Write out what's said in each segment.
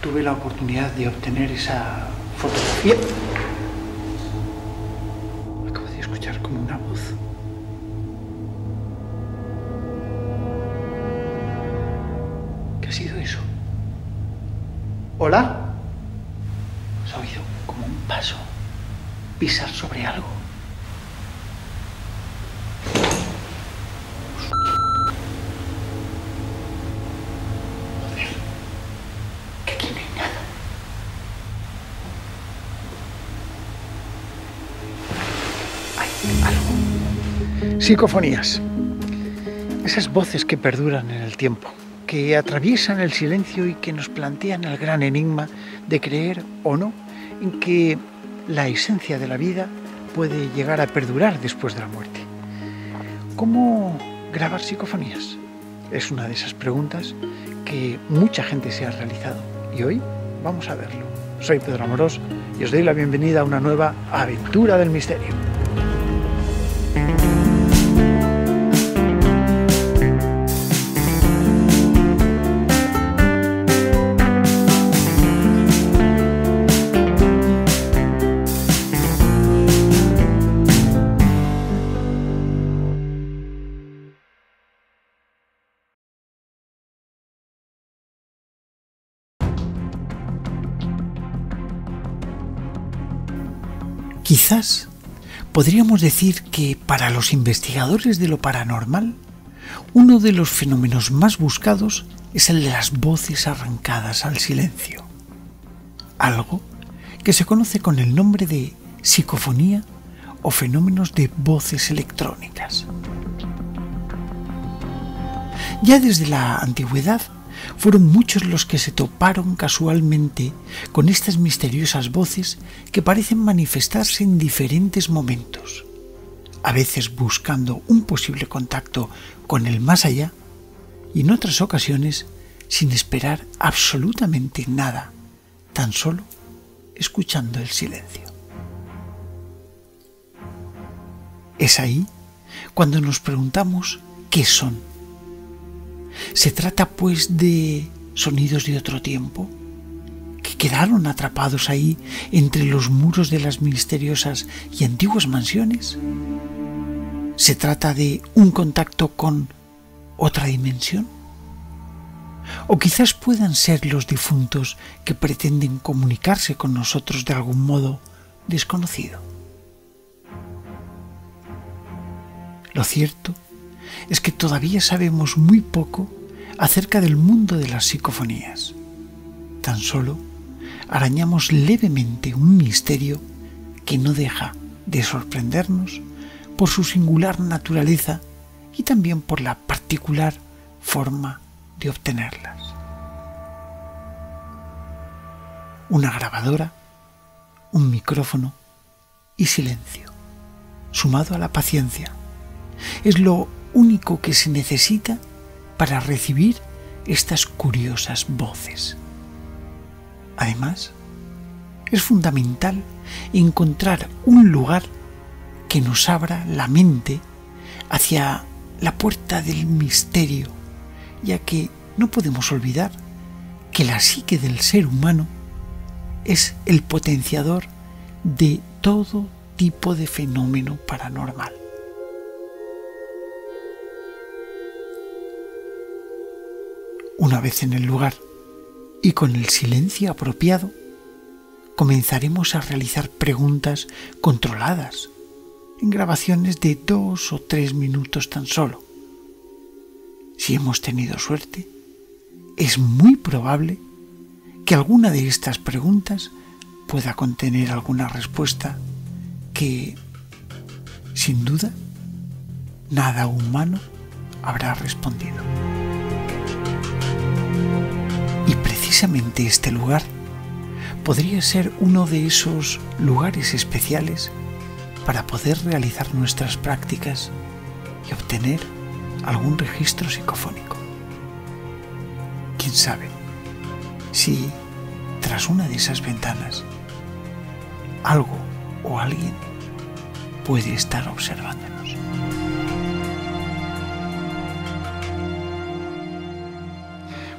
tuve la oportunidad de obtener esa fotografía. Acabo de escuchar como una voz. ¿Qué ha sido eso? ¿Hola? ¿Os ha oído como un paso pisar sobre algo? Psicofonías, esas voces que perduran en el tiempo, que atraviesan el silencio y que nos plantean el gran enigma de creer o no en que la esencia de la vida puede llegar a perdurar después de la muerte. ¿Cómo grabar psicofonías? Es una de esas preguntas que mucha gente se ha realizado y hoy vamos a verlo. Soy Pedro Amorós y os doy la bienvenida a una nueva aventura del misterio. Quizás podríamos decir que para los investigadores de lo paranormal, uno de los fenómenos más buscados es el de las voces arrancadas al silencio. Algo que se conoce con el nombre de psicofonía o fenómenos de voces electrónicas. Ya desde la antigüedad fueron muchos los que se toparon casualmente con estas misteriosas voces que parecen manifestarse en diferentes momentos, a veces buscando un posible contacto con el más allá y en otras ocasiones sin esperar absolutamente nada, tan solo escuchando el silencio. Es ahí cuando nos preguntamos qué son. ¿Se trata, pues, de sonidos de otro tiempo, que quedaron atrapados ahí entre los muros de las misteriosas y antiguas mansiones? ¿Se trata de un contacto con otra dimensión? ¿O quizás puedan ser los difuntos que pretenden comunicarse con nosotros de algún modo desconocido? Lo cierto es que todavía sabemos muy poco acerca del mundo de las psicofonías. Tan solo arañamos levemente un misterio que no deja de sorprendernos por su singular naturaleza y también por la particular forma de obtenerlas. Una grabadora, un micrófono y silencio, sumado a la paciencia, es lo único que se necesita para recibir estas curiosas voces. Además, es fundamental encontrar un lugar que nos abra la mente hacia la puerta del misterio, ya que no podemos olvidar que la psique del ser humano es el potenciador de todo tipo de fenómeno paranormal. Una vez en el lugar y con el silencio apropiado, comenzaremos a realizar preguntas controladas en grabaciones de 2 o 3 minutos tan solo. Si hemos tenido suerte, es muy probable que alguna de estas preguntas pueda contener alguna respuesta que, sin duda, nada humano habrá respondido. Y precisamente este lugar podría ser uno de esos lugares especiales para poder realizar nuestras prácticas y obtener algún registro psicofónico. ¿Quién sabe si tras una de esas ventanas algo o alguien puede estar observándonos?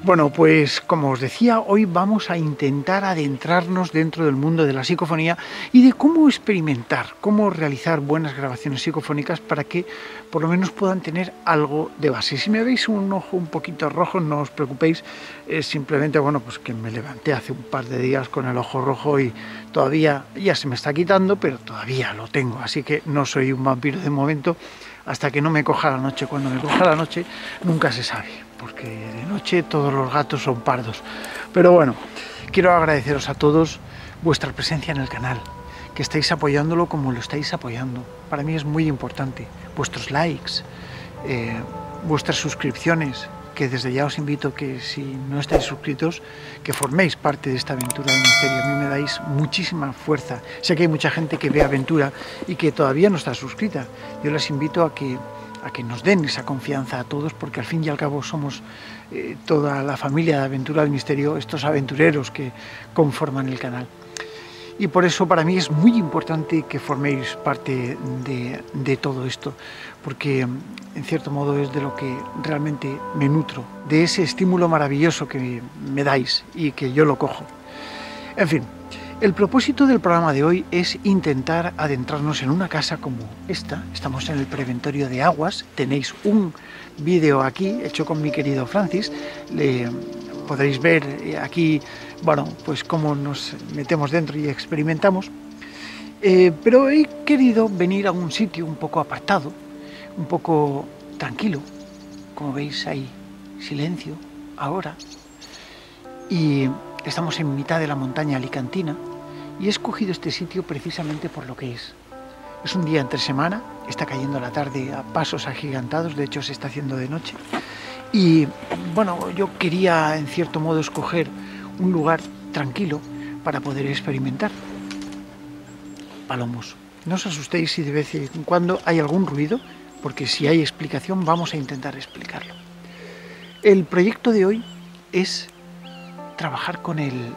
Bueno, pues como os decía, hoy vamos a intentar adentrarnos dentro del mundo de la psicofonía y de cómo experimentar, cómo realizar buenas grabaciones psicofónicas para que por lo menos puedan tener algo de base. Si me veis un ojo un poquito rojo, no os preocupéis, es simplemente, bueno, pues que me levanté hace un par de días con el ojo rojo y todavía ya se me está quitando, pero todavía lo tengo, así que no soy un vampiro de momento hasta que no me coja la noche. Cuando me coja la noche nunca se sabe, porque de noche todos los gatos son pardos. Pero bueno, quiero agradeceros a todos vuestra presencia en el canal, que estáis apoyándolo como lo estáis apoyando. Para mí es muy importante vuestros likes, vuestras suscripciones, que desde ya os invito que si no estáis suscritos, que forméis parte de esta aventura del misterio. A mí me dais muchísima fuerza. Sé que hay mucha gente que ve aventura y que todavía no está suscrita. Yo les invito a que nos den esa confianza a todos, porque al fin y al cabo somos toda la familia de Aventura del Misterio, estos aventureros que conforman el canal. Y por eso para mí es muy importante que forméis parte de todo esto, porque en cierto modo es de lo que realmente me nutro, de ese estímulo maravilloso que me dais y que yo lo cojo. En fin, el propósito del programa de hoy es intentar adentrarnos en una casa como esta. Estamos en el Preventorio de Aguas. Tenéis un vídeo aquí hecho con mi querido Francis. Podréis ver aquí, bueno, pues cómo nos metemos dentro y experimentamos. Pero he querido venir a un sitio un poco apartado, un poco tranquilo. Como veis, hay silencio ahora. Y estamos en mitad de la montaña alicantina. Y he escogido este sitio precisamente por lo que es. Es un día entre semana, está cayendo la tarde a pasos agigantados, de hecho se está haciendo de noche. Y bueno, yo quería en cierto modo escoger un lugar tranquilo para poder experimentar. Palomos. No os asustéis si de vez en cuando hay algún ruido, porque si hay explicación vamos a intentar explicarlo. El proyecto de hoy es trabajar con el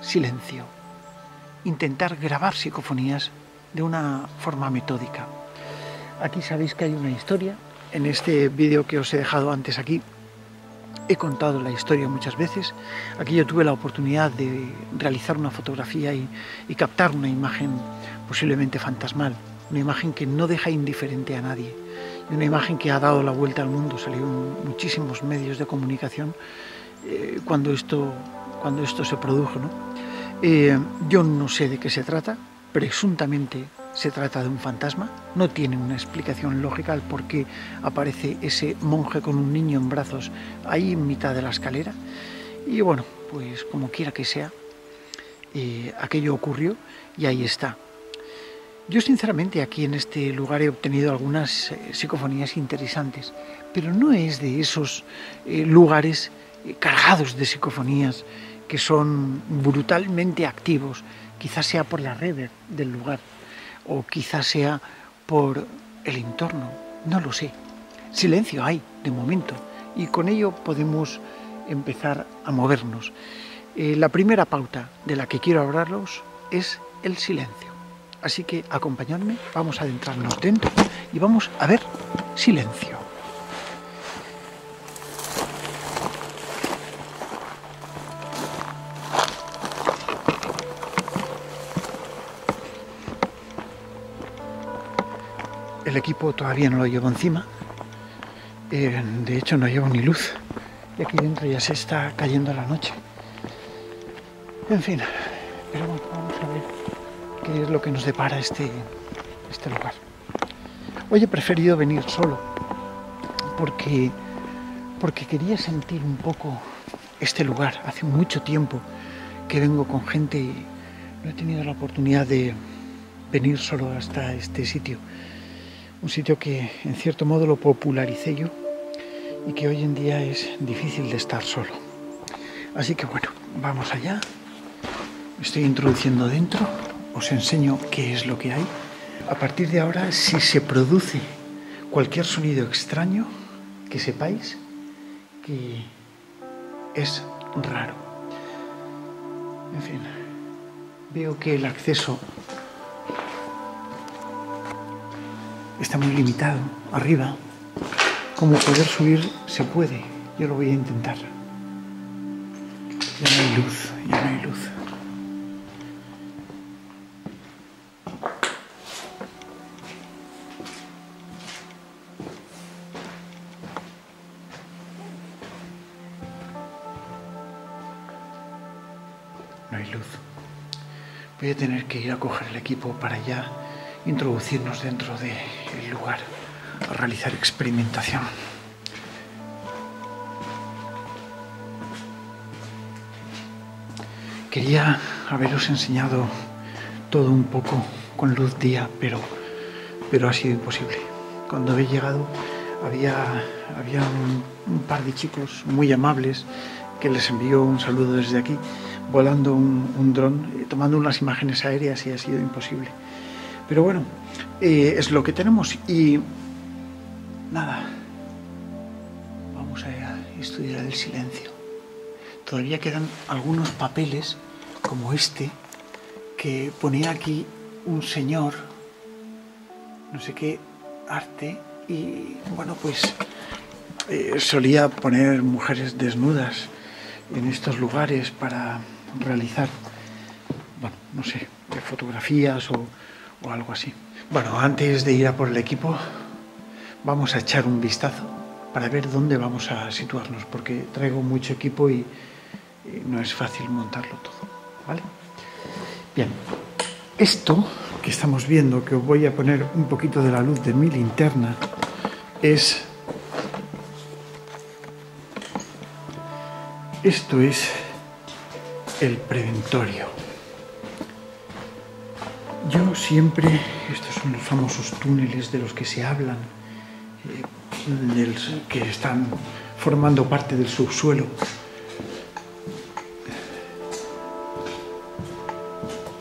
silencio. Intentar grabar psicofonías de una forma metódica. Aquí sabéis que hay una historia. En este vídeo que os he dejado antes aquí, he contado la historia muchas veces. Aquí yo tuve la oportunidad de realizar una fotografía y captar una imagen posiblemente fantasmal. Una imagen que no deja indiferente a nadie. Y una imagen que ha dado la vuelta al mundo. Salió en muchísimos medios de comunicación cuando esto se produjo, ¿no? Yo no sé de qué se trata, presuntamente se trata de un fantasma, no tiene una explicación lógica al por qué aparece ese monje con un niño en brazos ahí en mitad de la escalera, y bueno, pues como quiera que sea, aquello ocurrió y ahí está. Yo sinceramente aquí en este lugar he obtenido algunas psicofonías interesantes, pero no es de esos lugares cargados de psicofonías que son brutalmente activos. Quizás sea por la reverb del lugar o quizás sea por el entorno, no lo sé. Silencio hay de momento y con ello podemos empezar a movernos. La primera pauta de la que quiero hablaros es el silencio. Así que acompañadme, vamos a adentrarnos dentro y vamos a ver silencio. El equipo todavía no lo llevo encima, de hecho no llevo ni luz, y aquí dentro ya se está cayendo la noche. En fin, pero bueno, vamos a ver qué es lo que nos depara este lugar. Hoy he preferido venir solo, porque quería sentir un poco este lugar. Hace mucho tiempo que vengo con gente y no he tenido la oportunidad de venir solo hasta este sitio. Un sitio que en cierto modo lo popularicé yo y que hoy en día es difícil de estar solo. Así que bueno, vamos allá. Me estoy introduciendo dentro, os enseño qué es lo que hay. A partir de ahora, si se produce cualquier sonido extraño, que sepáis que es raro. En fin, veo que el acceso está muy limitado, arriba. Como poder subir se puede, yo lo voy a intentar. Ya no hay luz, ya no hay luz. No hay luz. Voy a tener que ir a coger el equipo para ya introducirnos dentro del lugar a realizar experimentación. Quería haberos enseñado todo un poco con luz día, pero ha sido imposible. Cuando he llegado había un par de chicos muy amables que les envío un saludo desde aquí, volando un dron, tomando unas imágenes aéreas, y ha sido imposible. Pero bueno, es lo que tenemos y nada, vamos a estudiar el silencio. Todavía quedan algunos papeles, como este, que ponía aquí un señor, no sé qué, arte, y bueno, pues solía poner mujeres desnudas en estos lugares para realizar, bueno, no sé, fotografías o algo así. Bueno, antes de ir a por el equipo, vamos a echar un vistazo para ver dónde vamos a situarnos, porque traigo mucho equipo y no es fácil montarlo todo, ¿vale? Bien, esto que estamos viendo, que os voy a poner un poquito de la luz de mi linterna, es... esto es el preventorio. Yo siempre... estos son los famosos túneles de los que se hablan, que están formando parte del subsuelo.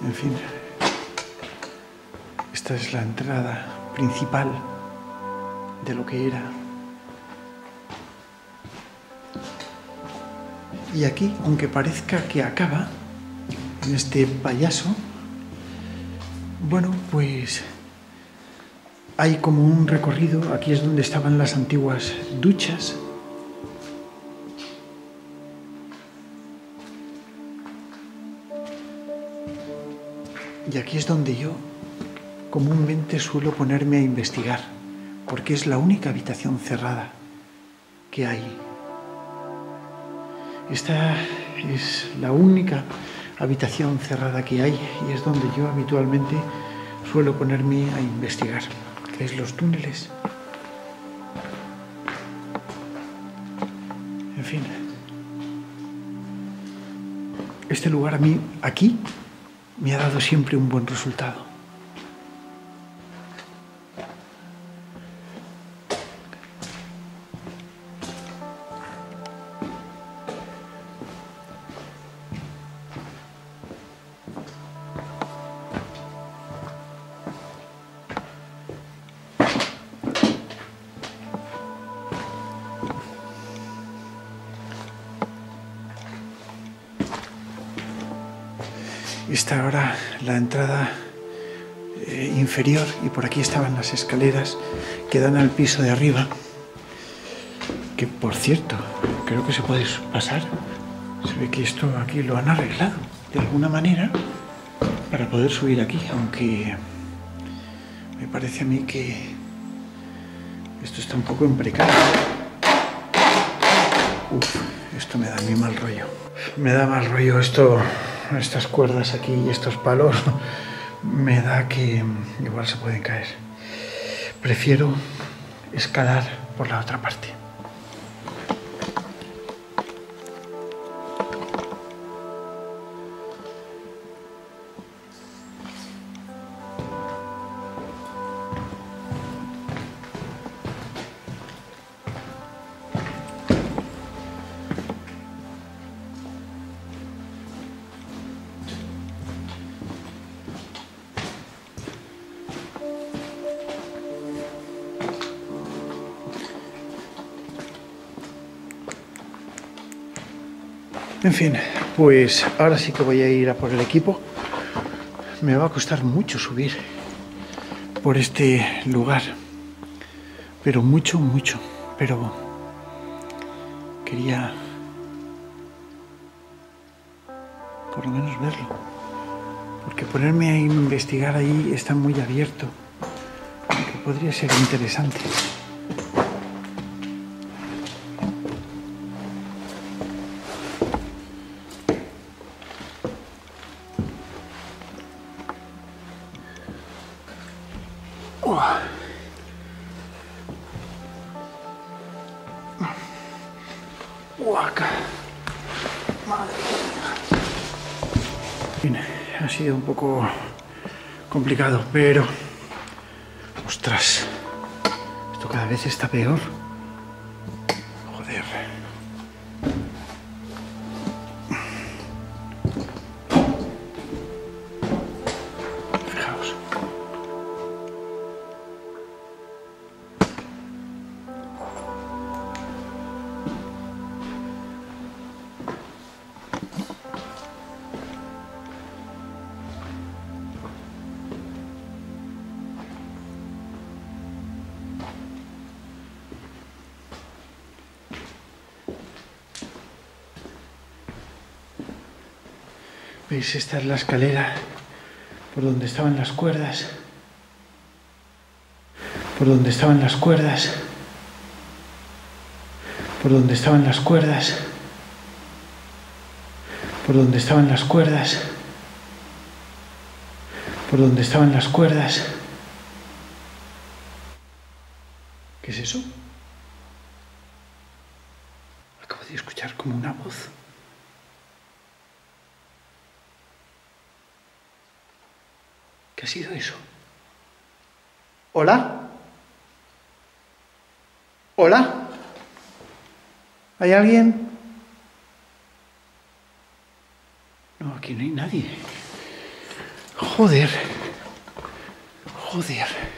En fin, esta es la entrada principal de lo que era. Y aquí, aunque parezca que acaba en este payaso, bueno, pues hay como un recorrido. Aquí es donde estaban las antiguas duchas. Y aquí es donde yo comúnmente suelo ponerme a investigar, porque es la única habitación cerrada que hay. Esta es la única habitación cerrada que hay y es donde yo habitualmente suelo ponerme a investigar. ¿Veis los túneles? En fin, este lugar a mí, aquí, me ha dado siempre un buen resultado. Esta ahora la entrada inferior, y por aquí estaban las escaleras que dan al piso de arriba, que por cierto creo que se puede pasar. Se ve que esto aquí lo han arreglado de alguna manera para poder subir aquí, aunque me parece a mí que esto está un poco en precario. Uf, esto me da a mí mal rollo. Me da mal rollo esto. Estas cuerdas aquí y estos palos me da que igual se pueden caer. Prefiero escalar por la otra parte. En fin, pues ahora sí que voy a ir a por el equipo. Me va a costar mucho subir por este lugar, pero mucho, mucho. Pero quería por lo menos verlo. Porque ponerme ahí, investigar ahí, está muy abierto. Aunque podría ser interesante. Un poco complicado, pero ostras, esto cada vez está peor. Joder, fijaos, ¿veis? Esta es la escalera por donde estaban las cuerdas. Por donde estaban las cuerdas. Por donde estaban las cuerdas. Por donde estaban las cuerdas. Por donde estaban las cuerdas. ¿Qué es eso? Acabo de escuchar como una voz. ¿Qué ha sido eso? ¿Hola? ¿Hola? ¿Hay alguien? No, aquí no hay nadie. Joder. Joder.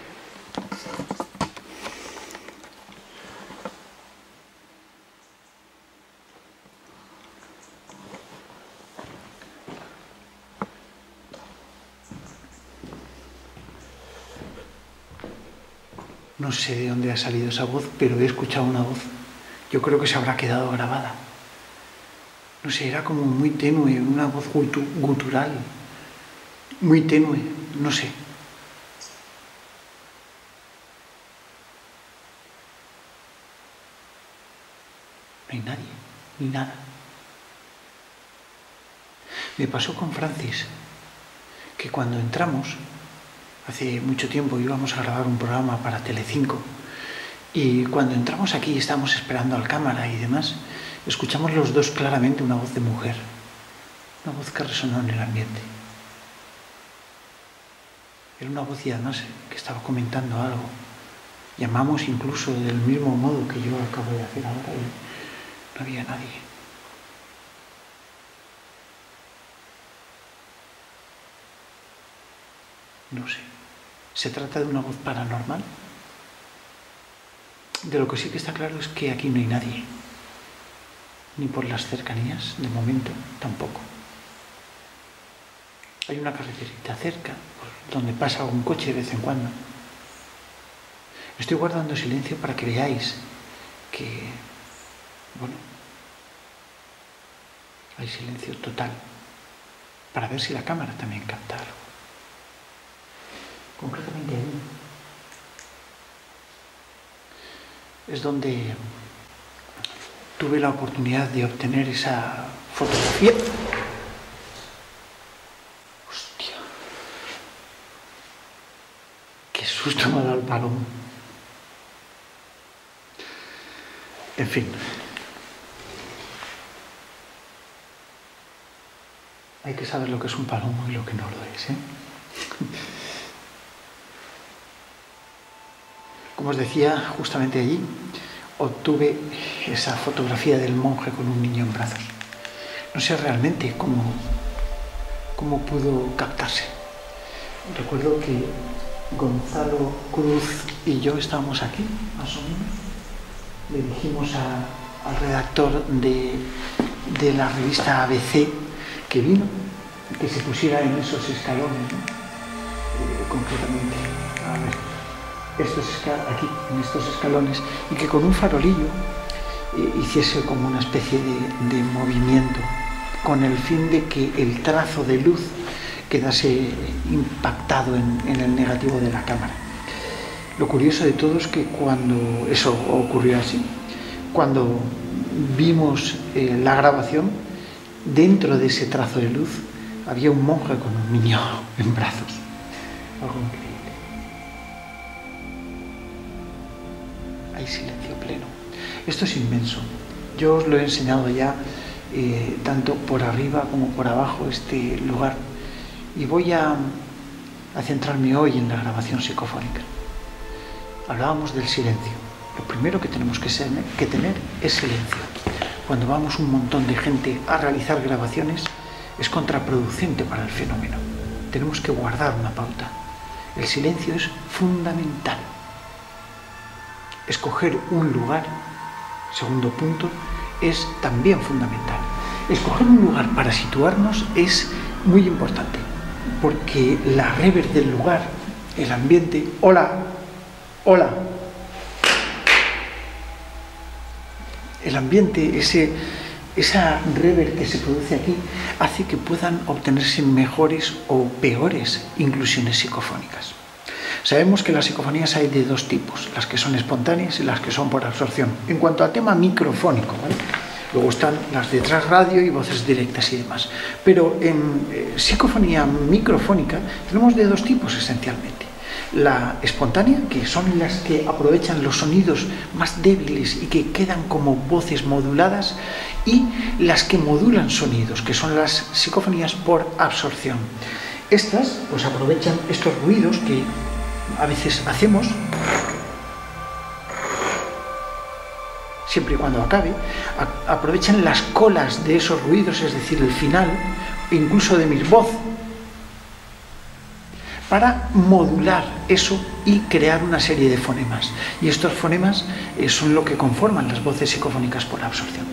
No sé de dónde ha salido esa voz, pero he escuchado una voz. Yo creo que se habrá quedado grabada. No sé, era como muy tenue, una voz gutural. Muy tenue, no sé. No hay nadie, ni nada. Me pasó con Francis, que cuando entramos... Hace mucho tiempo íbamos a grabar un programa para Telecinco y cuando entramos aquí y estábamos esperando al cámara y demás, escuchamos los dos claramente una voz de mujer, una voz que resonó en el ambiente. Era una voz y además que estaba comentando algo. Llamamos incluso del mismo modo que yo acabo de hacer ahora y no había nadie. No sé. ¿Se trata de una voz paranormal? De lo que sí que está claro es que aquí no hay nadie. Ni por las cercanías, de momento, tampoco. Hay una carreterita cerca, donde pasa un coche de vez en cuando. Estoy guardando silencio para que veáis que... Bueno... Hay silencio total. Para ver si la cámara también capta algo. Concretamente ahí es donde tuve la oportunidad de obtener esa fotografía. Hostia, qué susto me ha dado el palomo. En fin, hay que saber lo que es un palomo y lo que no lo es, ¿eh? Como os decía, justamente allí obtuve esa fotografía del monje con un niño en brazos. No sé realmente cómo pudo captarse. Recuerdo que Gonzalo Cruz y yo estábamos aquí, más o menos. Le dijimos al redactor de la revista ABC que vino, que se pusiera en esos escalones, ¿no? Concretamente. A ver. Aquí, en estos escalones, y que con un farolillo hiciese como una especie de movimiento con el fin de que el trazo de luz quedase impactado en el negativo de la cámara. Lo curioso de todo es que cuando eso ocurrió así, cuando vimos la grabación, dentro de ese trazo de luz había un monje con un niño en brazos. Algo increíble. Hay silencio pleno. Esto es inmenso. Yo os lo he enseñado ya tanto por arriba como por abajo este lugar, y voy a centrarme hoy en la grabación psicofónica. Hablábamos del silencio. Lo primero que tenemos que tener es silencio. Cuando vamos un montón de gente a realizar grabaciones, es contraproducente para el fenómeno. Tenemos que guardar una pauta. El silencio es fundamental. Escoger un lugar, segundo punto, es también fundamental. Escoger un lugar para situarnos es muy importante, porque la rever del lugar, el ambiente... ¡Hola! ¡Hola! El ambiente, esa rever que se produce aquí, hace que puedan obtenerse mejores o peores inclusiones psicofónicas. Sabemos que las psicofonías hay de dos tipos, las que son espontáneas y las que son por absorción. En cuanto al tema microfónico, ¿vale? Luego están las de trasradio y voces directas y demás. Pero en psicofonía microfónica tenemos de dos tipos esencialmente. La espontánea, que son las que aprovechan los sonidos más débiles y que quedan como voces moduladas, y las que modulan sonidos, que son las psicofonías por absorción. Estas pues aprovechan estos ruidos que a veces hacemos, siempre y cuando acabe, aprovechan las colas de esos ruidos, es decir, el final, incluso de mi voz, para modular eso y crear una serie de fonemas. Y estos fonemas son lo que conforman las voces psicofónicas por absorción.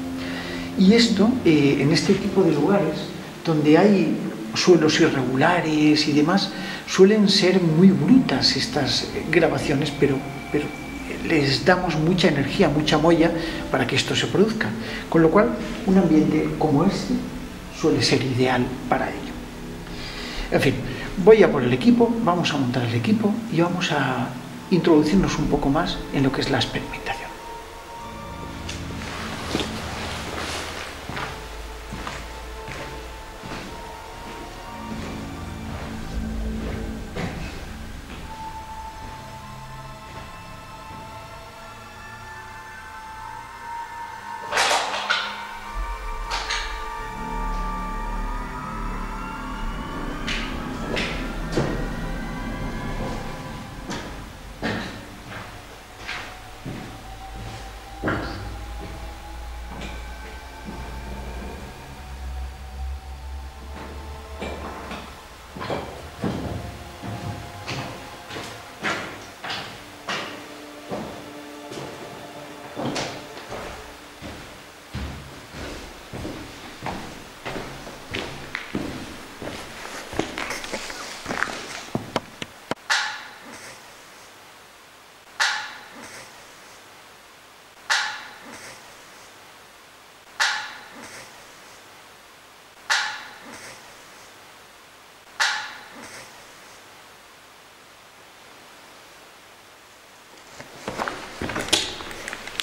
Y esto, en este tipo de lugares, donde hay suelos irregulares y demás, suelen ser muy brutas estas grabaciones, pero les damos mucha energía, mucha molla para que esto se produzca. Con lo cual, un ambiente como este suele ser ideal para ello. En fin, voy a por el equipo, vamos a montar el equipo y vamos a introducirnos un poco más en lo que es la experimentación.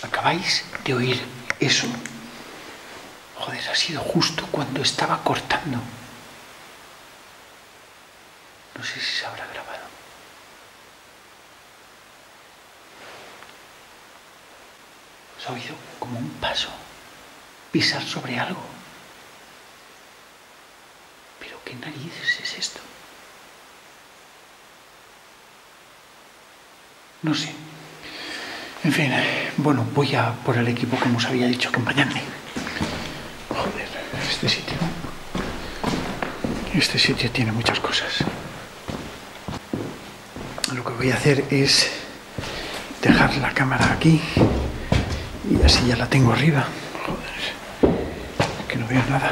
Acabáis de oír eso. Joder, ha sido justo cuando estaba cortando. No sé si se habrá grabado. Se ha oído como un paso, pisar sobre algo. Pero ¿qué narices es esto? No sé. En fin, bueno, voy a por el equipo, como os había dicho, acompañarme. Joder, este sitio tiene muchas cosas. Lo que voy a hacer es dejar la cámara aquí y así ya la tengo arriba. Joder, que no veo nada.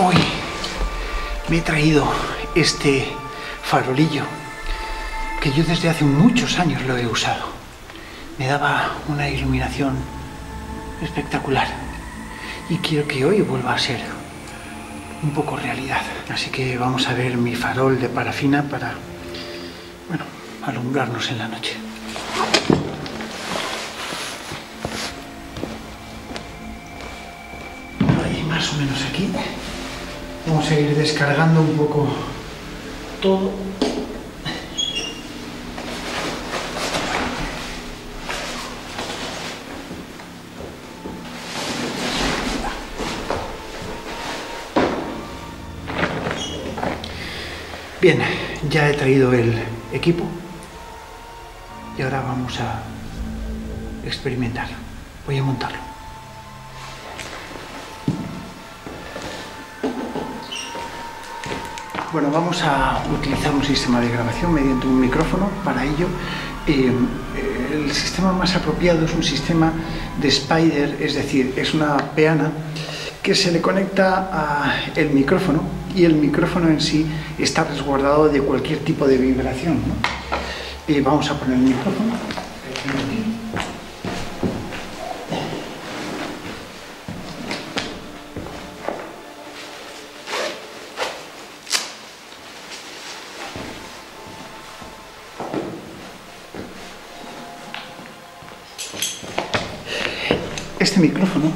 Hoy me he traído este farolillo que yo desde hace muchos años lo he usado. Me daba una iluminación espectacular y quiero que hoy vuelva a ser un poco realidad. Así que vamos a ver mi farol de parafina para, bueno, alumbrarnos en la noche. Ahí más o menos aquí. Vamos a ir descargando un poco todo. Bien, ya he traído el equipo y ahora vamos a experimentar. Voy a montarlo. Bueno, vamos a utilizar un sistema de grabación mediante un micrófono. Para ello, el sistema más apropiado es un sistema de spider, es decir, es una peana que se le conecta al micrófono y el micrófono en sí está resguardado de cualquier tipo de vibración, ¿no? Vamos a poner el micrófono. Este micrófono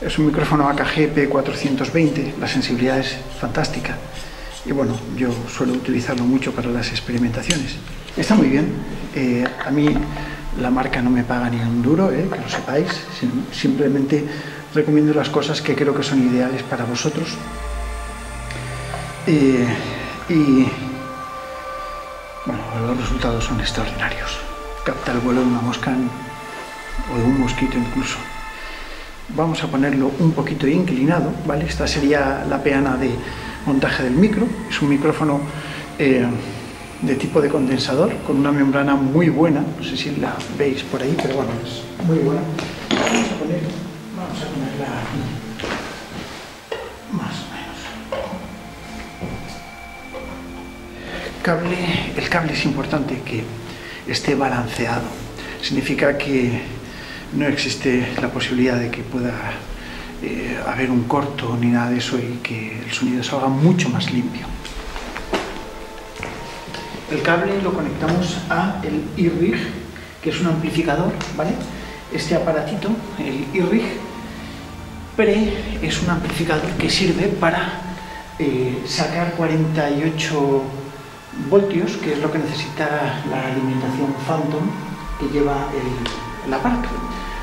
es un micrófono AKG P420, la sensibilidad es fantástica y bueno, yo suelo utilizarlo mucho para las experimentaciones. Está muy bien, a mí la marca no me paga ni un duro, que lo sepáis, simplemente recomiendo las cosas que creo que son ideales para vosotros. Y bueno, los resultados son extraordinarios, capta el vuelo de una mosca o de un mosquito incluso. Vamos a ponerlo un poquito inclinado, ¿vale? Esta sería la peana de montaje del micro. Es un micrófono de tipo de condensador con una membrana muy buena. No sé si la veis por ahí, pero bueno, es muy buena. Vamos a ponerla aquí, más o menos. El cable es importante que esté balanceado. Significa que no existe la posibilidad de que pueda haber un corto ni nada de eso y que el sonido salga mucho más limpio. El cable lo conectamos a el iRig, que es un amplificador, ¿vale? Este aparatito, el iRig Pre, es un amplificador que sirve para sacar 48 voltios, que es lo que necesita la alimentación Phantom que lleva el aparato.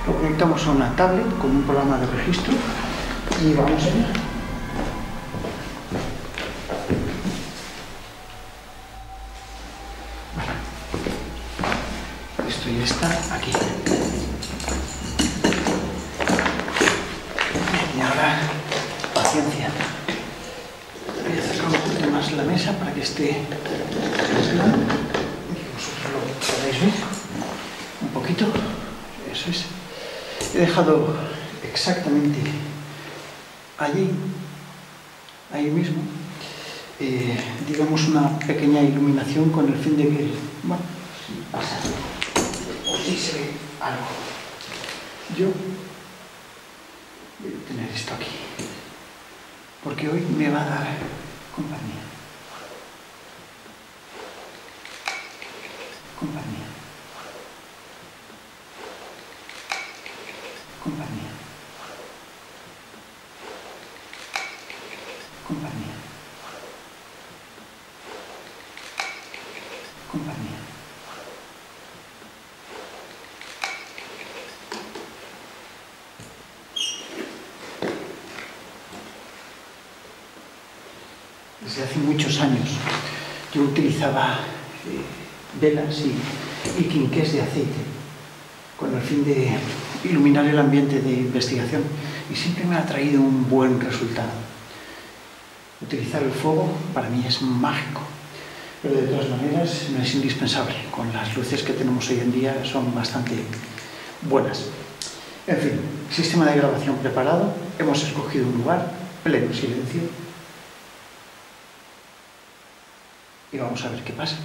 Lo conectamos a una tablet con un programa de registro y vamos allá. Vale. Esto ya está aquí. Y ahora, paciencia. Voy a acercar un poquito más la mesa para que esté aislada. Vosotros lo podéis ver un poquito. Eso es. He dejado exactamente allí, ahí mismo, digamos una pequeña iluminación con el fin de que, bueno, pasa, o si se ve algo. Yo voy a tener esto aquí, porque hoy me va a dar compañía. Desde hace muchos años yo utilizaba velas y quinqués de aceite con el fin de iluminar el ambiente de investigación y siempre me ha traído un buen resultado. Utilizar el fuego para mí es mágico, pero de todas maneras no es indispensable. Con las luces que tenemos hoy en día son bastante buenas. En fin, sistema de grabación preparado, hemos escogido un lugar, pleno silencio y vamos a ver qué pasa.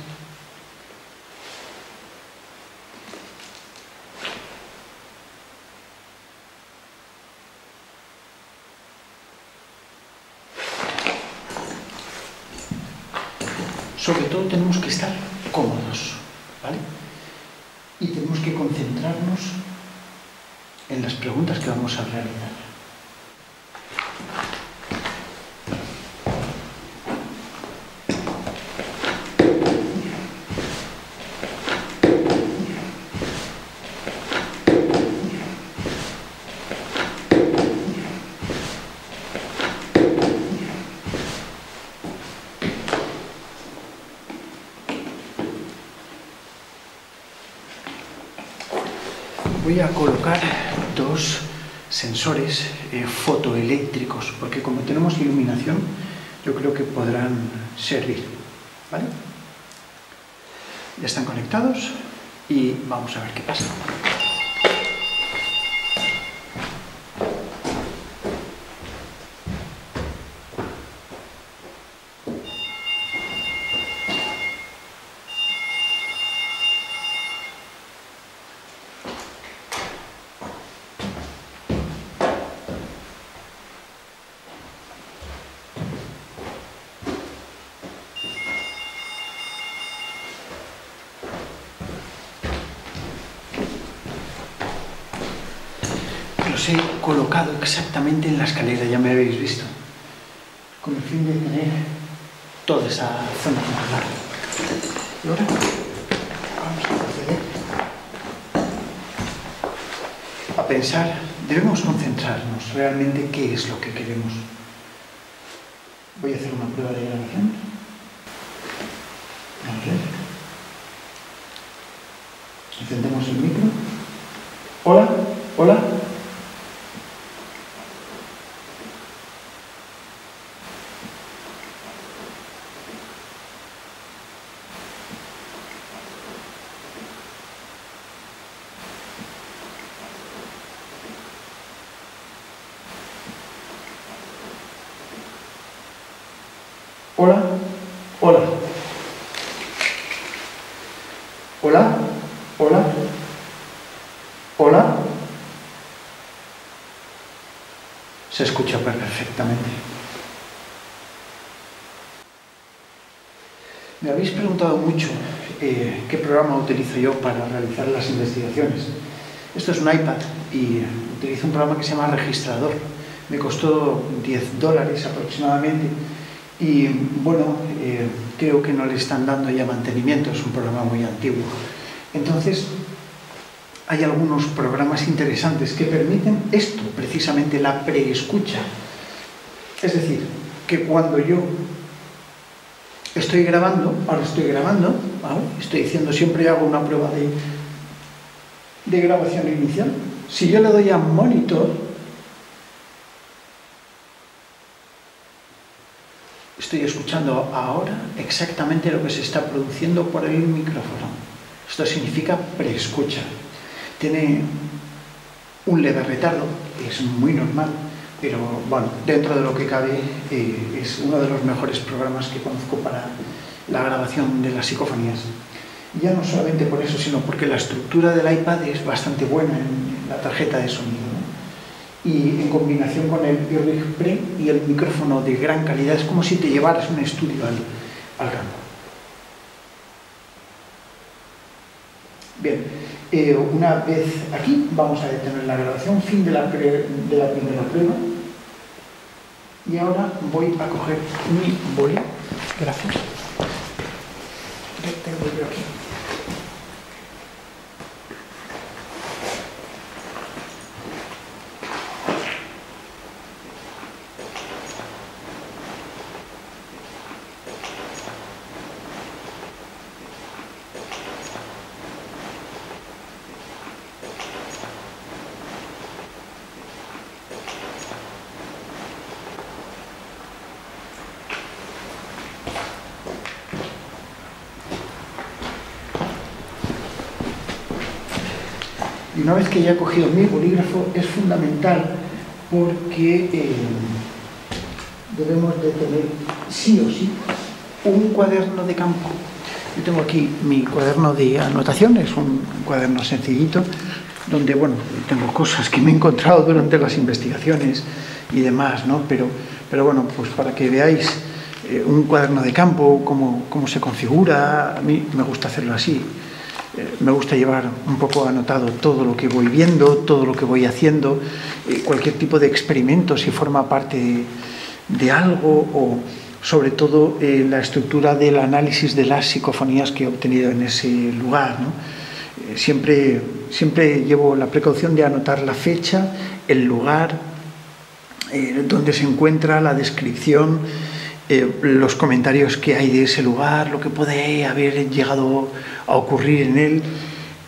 Sobre todo tenemos que estar cómodos, ¿vale? Y tenemos que concentrarnos en las preguntas que vamos a realizar. Voy a colocar dos sensores fotoeléctricos, porque como tenemos iluminación, yo creo que podrán servir, ¿vale? Ya están conectados y vamos a ver qué pasa. Los he colocado exactamente en la escalera, ya me habéis visto, con el fin de tener toda esa zona más larga. Y ahora vamos a proceder a pensar, debemos concentrarnos realmente qué es lo que queremos. Voy a hacer una prueba de grabación. Vamos a ver. Encendemos el micro. Hola, hola. Hola, hola, hola, hola, hola. Se escucha perfectamente. Me habéis preguntado mucho qué programa utilizo yo para realizar las investigaciones. Esto es un iPad y utilizo un programa que se llama Registrador. Me costó $10 aproximadamente. Y bueno, creo que no le están dando ya mantenimiento, es un programa muy antiguo. Entonces, hay algunos programas interesantes que permiten esto, precisamente la preescucha. Es decir, que cuando yo estoy grabando, ahora estoy grabando, ¿vale? Estoy diciendo, siempre hago una prueba de grabación inicial. Si yo le doy a monitor, estoy escuchando ahora exactamente lo que se está produciendo por el micrófono. Esto significa preescucha. Tiene un leve retardo, es muy normal, pero bueno, dentro de lo que cabe es uno de los mejores programas que conozco para la grabación de las psicofonías. Ya no solamente por eso, sino porque la estructura del iPad es bastante buena en la tarjeta de sonido, ¿no? Y en combinación con el iRig Pre y el micrófono de gran calidad, es como si te llevaras un estudio al campo. Bien, una vez aquí vamos a detener la grabación, fin de la primera prueba. Y ahora voy a coger mi bolígrafo. Y una vez que ya he cogido mi bolígrafo, es fundamental porque debemos de tener sí o sí un cuaderno de campo. Yo tengo aquí mi cuaderno de anotaciones, un cuaderno sencillito, donde, bueno, tengo cosas que me he encontrado durante las investigaciones y demás, ¿no? Pero bueno, pues para que veáis un cuaderno de campo, cómo se configura. A mí me gusta hacerlo así. Me gusta llevar un poco anotado todo lo que voy viendo, todo lo que voy haciendo, cualquier tipo de experimento, si forma parte de algo, o sobre todo la estructura del análisis de las psicofonías que he obtenido en ese lugar, ¿no? Siempre llevo la precaución de anotar la fecha, el lugar, donde se encuentra, la descripción, los comentarios que hay de ese lugar, lo que puede haber llegado a ocurrir en él,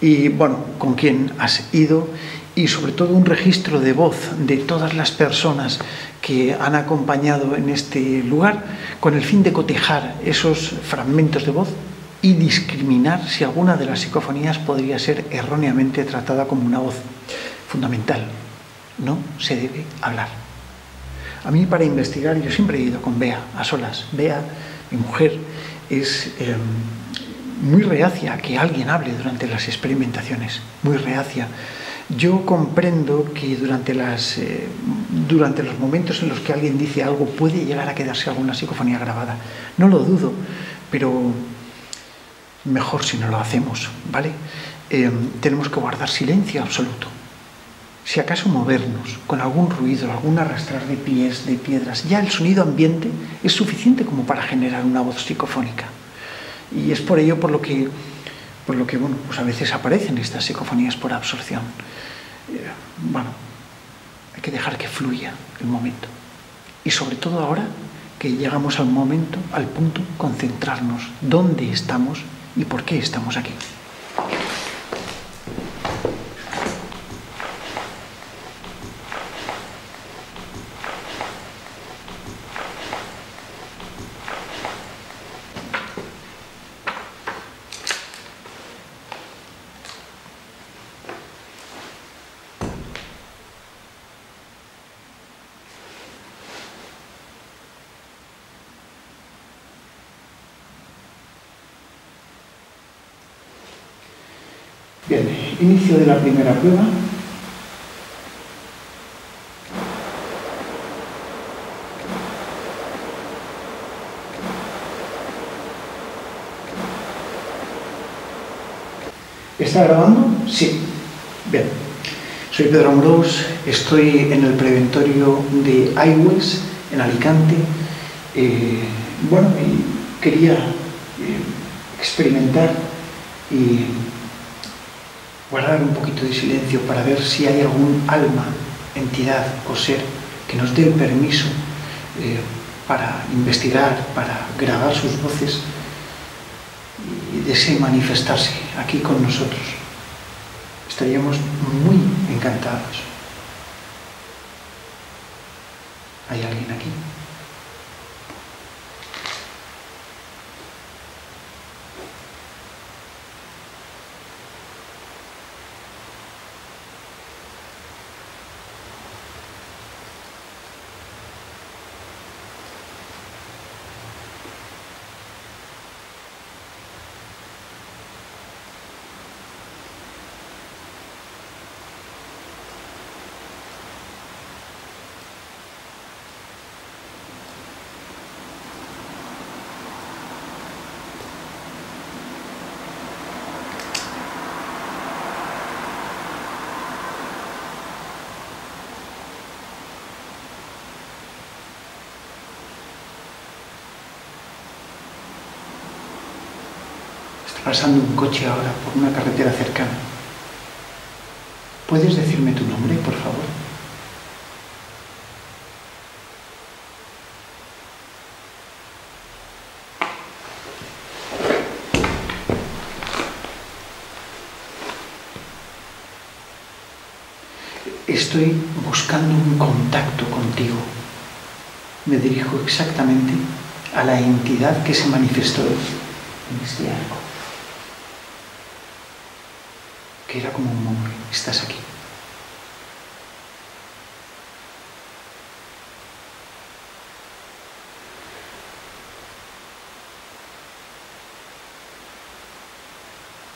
y bueno, con quién has ido, y sobre todo un registro de voz de todas las personas que han acompañado en este lugar, con el fin de cotejar esos fragmentos de voz y discriminar si alguna de las psicofonías podría ser erróneamente tratada como una voz. Fundamental, no se debe hablar. A mí, para investigar, yo siempre he ido con Bea, a solas. Bea, mi mujer, es muy reacia a que alguien hable durante las experimentaciones, muy reacia. Yo comprendo que durante los momentos en los que alguien dice algo puede llegar a quedarse alguna psicofonía grabada. No lo dudo, pero mejor si no lo hacemos, ¿vale? Tenemos que guardar silencio absoluto. Si acaso movernos con algún ruido, algún arrastrar de pies, de piedras, ya el sonido ambiente es suficiente como para generar una voz psicofónica. Y es por ello por lo que bueno, pues a veces aparecen estas psicofonías por absorción. Bueno, hay que dejar que fluya el momento. Y sobre todo ahora que llegamos al momento, al punto, concentrarnos dónde estamos y por qué estamos aquí. Bien, inicio de la primera prueba. ¿Está grabando? Sí. Bien. Soy Pedro Amorós, estoy en el preventorio de iWes, en Alicante. Bueno, quería experimentar y guardar un poquito de silencio para ver si hay algún alma, entidad o ser que nos dé el permiso para investigar, para grabar sus voces y desee manifestarse aquí con nosotros. Estaríamos muy encantados. ¿Hay alguien aquí? Pasando un coche ahora por una carretera cercana. ¿Puedes decirme tu nombre, por favor? Estoy buscando un contacto contigo. Me dirijo exactamente a la entidad que se manifestó en este arco, que era como un hombre. Estás aquí.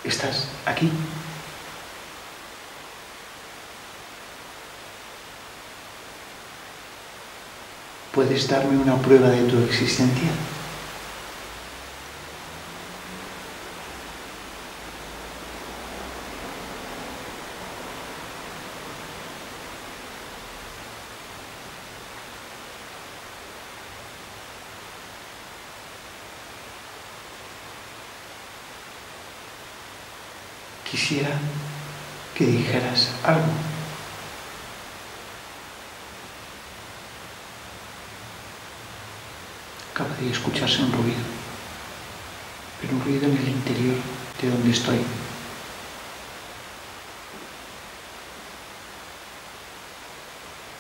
¿Estás aquí? ¿Puedes darme una prueba de tu existencia? Quisiera que dijeras algo. Acaba de escucharse un ruido, pero un ruido en el interior de donde estoy.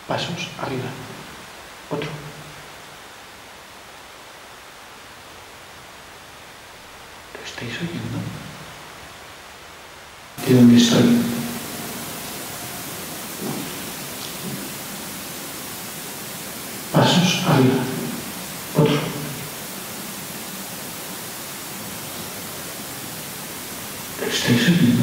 Pasos arriba, otro. ¿Lo estáis oyendo? ¿De dónde estoy? Pasos arriba. Otro. ¿Lo estáis oyendo?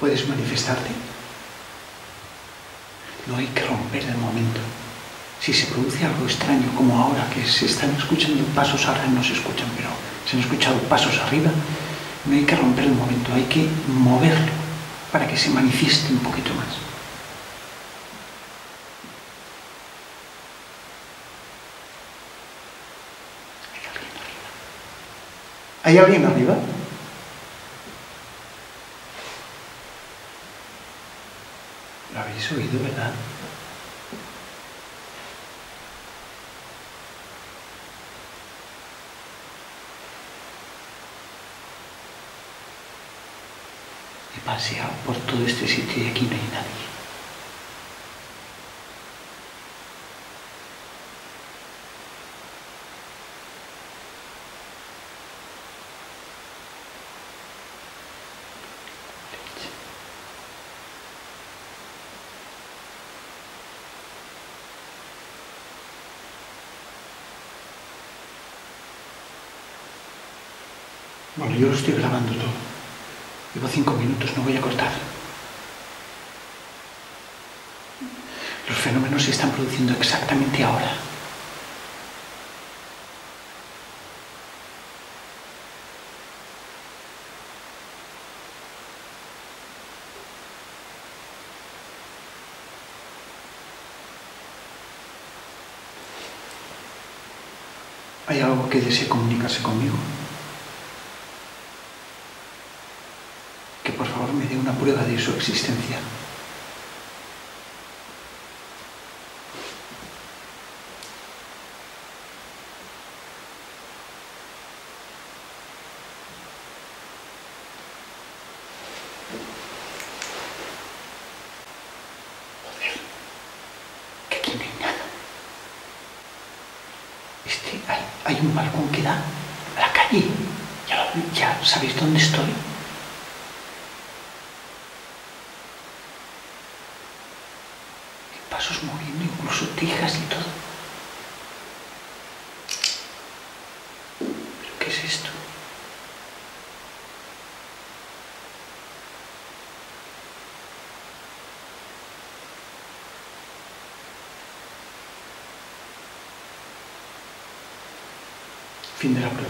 Puedes manifestarte. No hay que romper el momento. Si se produce algo extraño, como ahora que se están escuchando pasos, ahora no se escuchan, pero se han escuchado pasos arriba, no hay que romper el momento, hay que moverlo para que se manifieste un poquito más. ¿Hay alguien arriba? ¿Hay alguien arriba? Oído, ¿verdad? He paseado por todo este sitio y aquí no hay nadie. Bueno, yo lo estoy grabando todo. Llevo 5 minutos, no voy a cortar. Los fenómenos se están produciendo exactamente ahora. ¿Hay algo que desee comunicarse conmigo? Una prueba de su existencia. Joder, que aquí no hay nada. Hay un balcón que da a la calle. Ya sabéis dónde estoy. Tijas y todo. ¿Pero qué es esto? Fin de la prueba.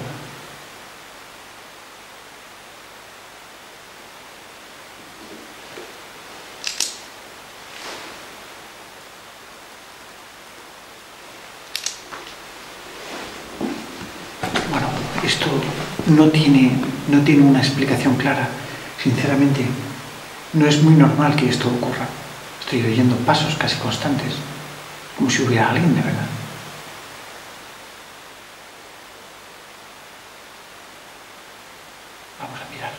Bueno, esto no tiene una explicación clara. Sinceramente, no es muy normal que esto ocurra. Estoy oyendo pasos casi constantes, como si hubiera alguien de verdad. Vamos a mirar.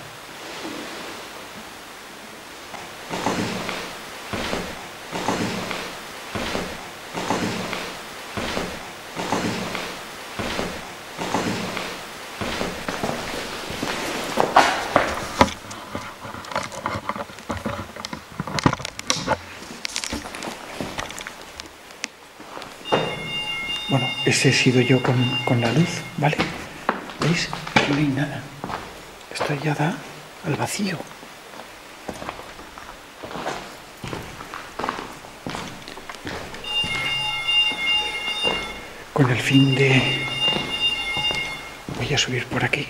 Bueno, ese he sido yo con la luz, ¿vale? ¿Veis? No hay nada. Esto ya da al vacío. Con el fin de... Voy a subir por aquí.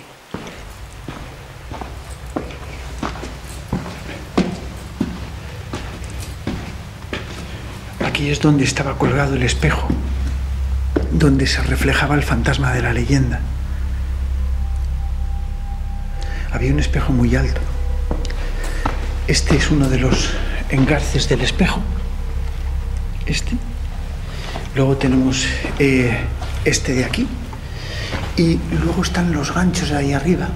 Aquí es donde estaba colgado el espejo, donde se reflejaba el fantasma de la leyenda. Había un espejo muy alto. Este es uno de los engarces del espejo. Este. Luego tenemos este de aquí. Y luego están los ganchos ahí arriba,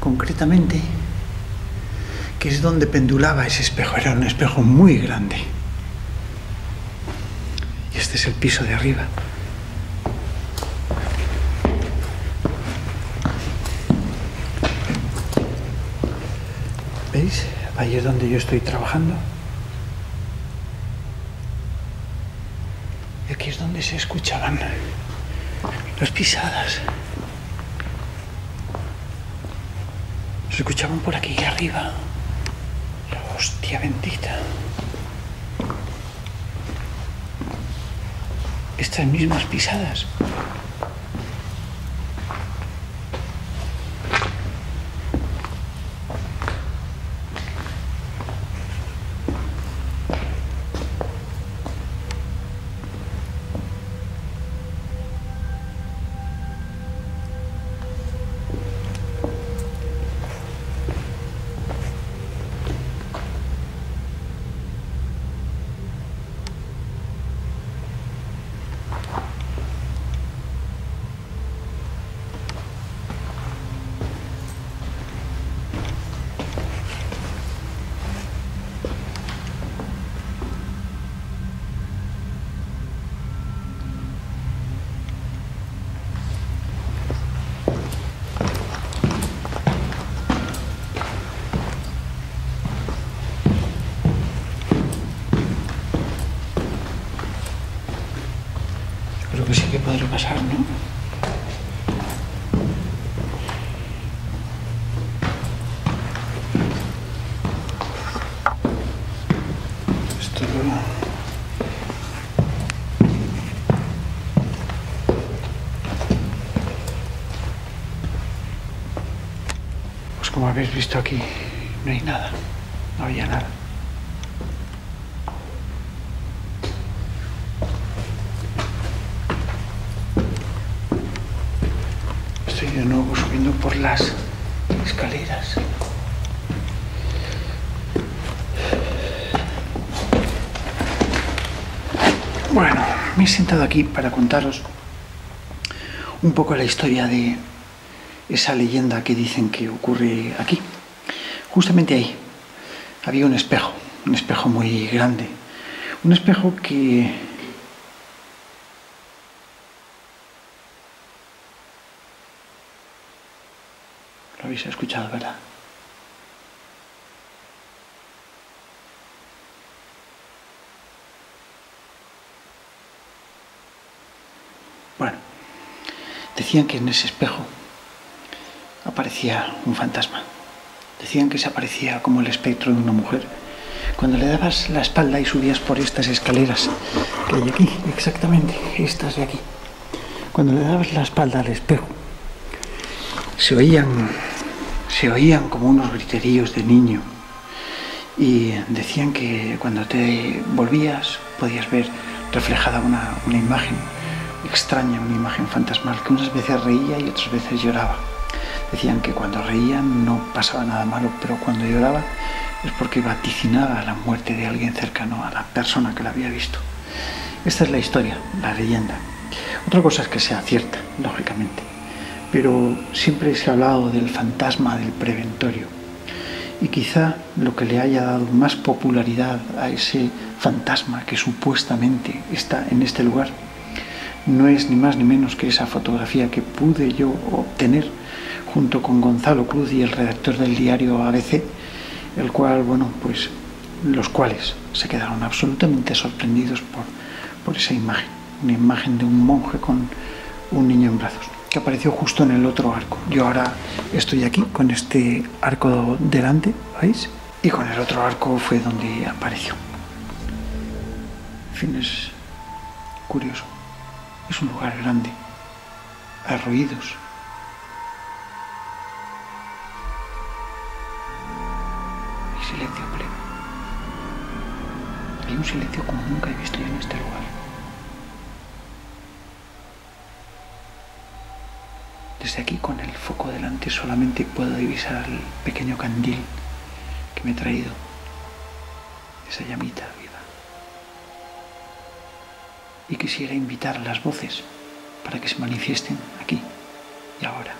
concretamente, que es donde pendulaba ese espejo. Era un espejo muy grande. Y este es el piso de arriba. ¿Veis? Ahí es donde yo estoy trabajando. Y aquí es donde se escuchaban las pisadas. Se escuchaban por aquí arriba. La hostia bendita. Estas mismas pisadas. Podré pasar, ¿no? Esto pues como habéis visto aquí, no hay nada, no había nada. De nuevo subiendo por las escaleras. Bueno, me he sentado aquí para contaros un poco la historia de esa leyenda que dicen que ocurre aquí. Justamente ahí había un espejo muy grande, un espejo que... Lo habéis escuchado, ¿verdad? Bueno, decían que en ese espejo aparecía un fantasma. Decían que se aparecía como el espectro de una mujer. Cuando le dabas la espalda y subías por estas escaleras que hay aquí, exactamente estas de aquí. Cuando le dabas la espalda al espejo, Se oían como unos griteríos de niño y decían que cuando te volvías podías ver reflejada una imagen extraña, una imagen fantasmal, que unas veces reía y otras veces lloraba. Decían que cuando reía no pasaba nada malo, pero cuando lloraba es porque vaticinaba la muerte de alguien cercano a la persona que la había visto. Esta es la historia, la leyenda. Otra cosa es que sea cierta, lógicamente, pero siempre se ha hablado del fantasma del Preventorio, y quizá lo que le haya dado más popularidad a ese fantasma que supuestamente está en este lugar no es ni más ni menos que esa fotografía que pude yo obtener junto con Gonzalo Cruz y el redactor del diario ABC, los cuales se quedaron absolutamente sorprendidos por esa imagen, una imagen de un monje con un niño en brazos, que apareció justo en el otro arco. Yo ahora estoy aquí con este arco delante, ¿veis? Y con el otro arco fue donde apareció. En fin, es curioso. Es un lugar grande, hay ruidos. Hay silencio pleno. Hay un silencio como nunca he visto yo en este lugar. Desde aquí, con el foco delante, solamente puedo divisar el pequeño candil que me he traído, esa llamita viva. Y quisiera invitar a las voces para que se manifiesten aquí y ahora.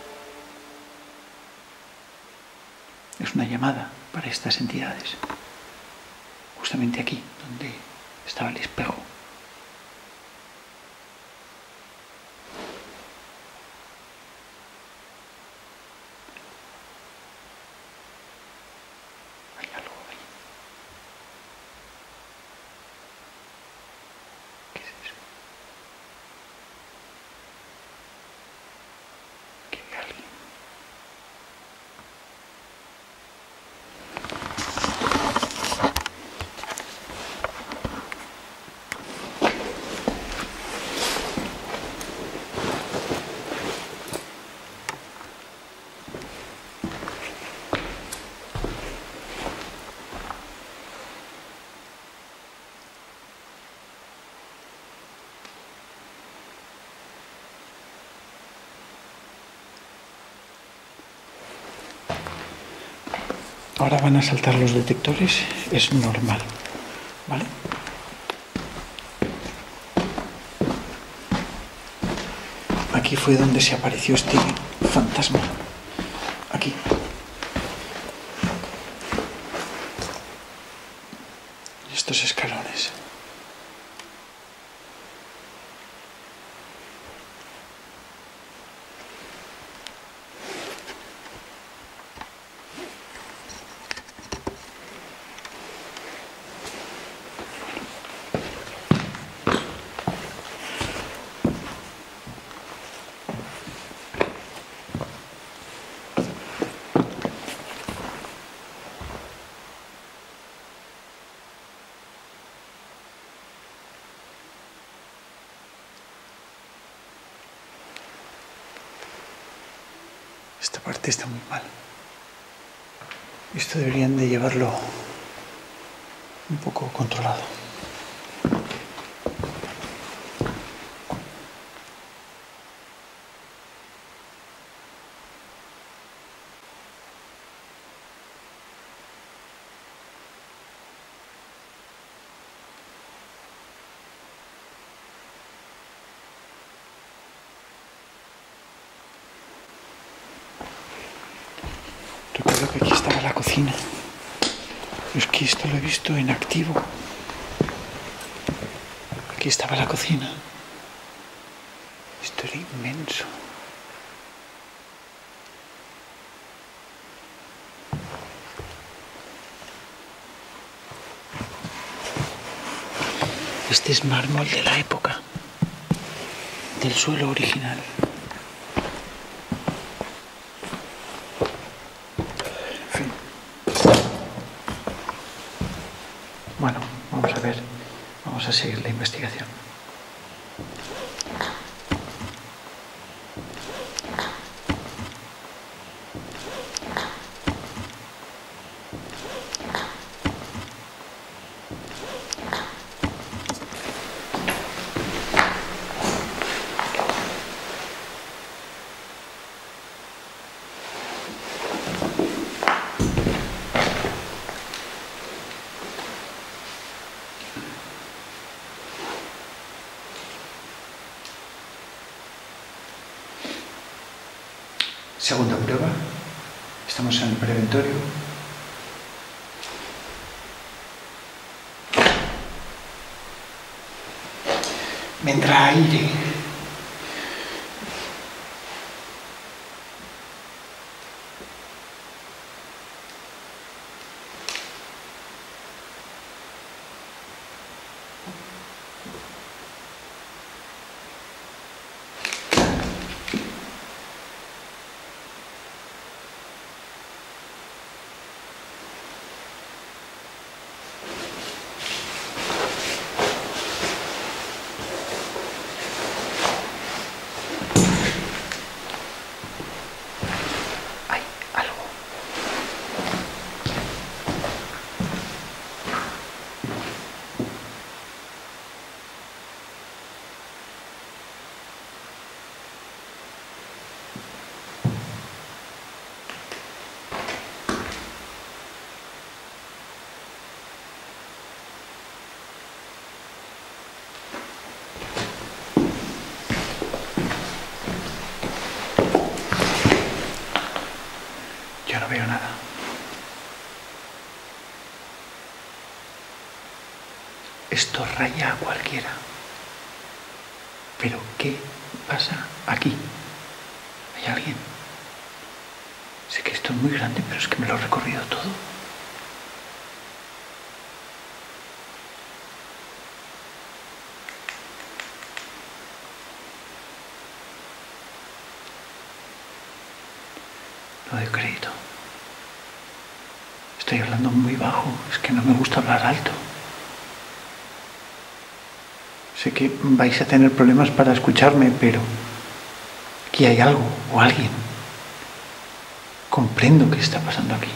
Es una llamada para estas entidades, justamente aquí, donde estaba el espejo. Ahora van a saltar los detectores, es normal, ¿vale? Aquí fue donde se apareció este fantasma, aquí. Estos escalones. Esta parte está muy mal. Esto deberían de llevarlo un poco controlado. Recuerdo que aquí estaba la cocina, pero es que esto lo he visto en activo. Aquí estaba la cocina. Esto era inmenso. Este es mármol de la época, del suelo original. Bueno, vamos a ver, vamos a seguir la investigación. Segunda prueba, estamos en el preventorio. Me entra aire. No veo nada. Esto raya a cualquiera. ¿Pero qué pasa aquí? ¿Hay alguien? Sé que esto es muy grande, pero es que me lo he recorrido todo. No doy crédito. Estoy hablando muy bajo, es que no me gusta hablar alto. Sé que vais a tener problemas para escucharme, pero aquí hay algo o alguien. Comprendo qué está pasando aquí.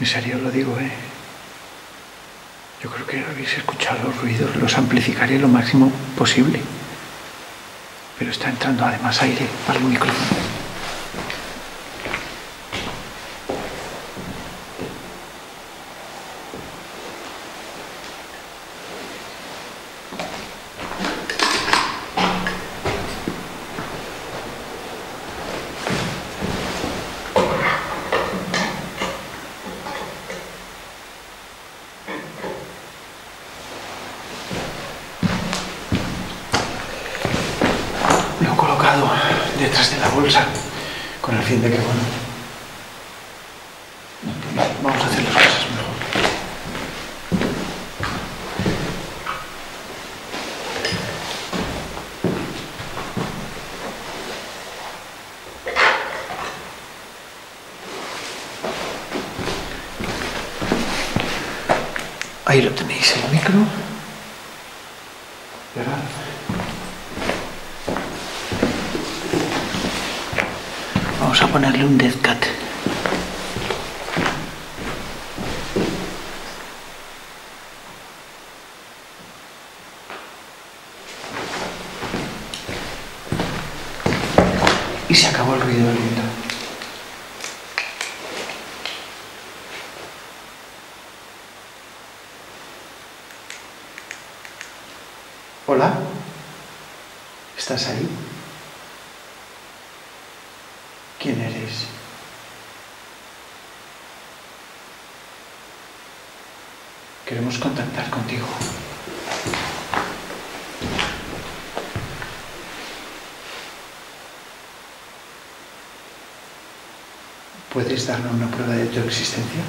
En serio lo digo, ¿eh? Yo creo que habéis escuchado los ruidos, los amplificaré lo máximo posible. Pero está entrando además aire al micrófono. Detrás de la bolsa, con el fin de que, bueno, vamos a hacer las cosas mejor. Ahí lo tenéis, el micro. Y ahora vamos a ponerle un dead cat. Y se acabó el ruido del viento. Hola, ¿estás ahí? ¿Quién eres? Queremos contactar contigo. ¿Puedes darnos una prueba de tu existencia?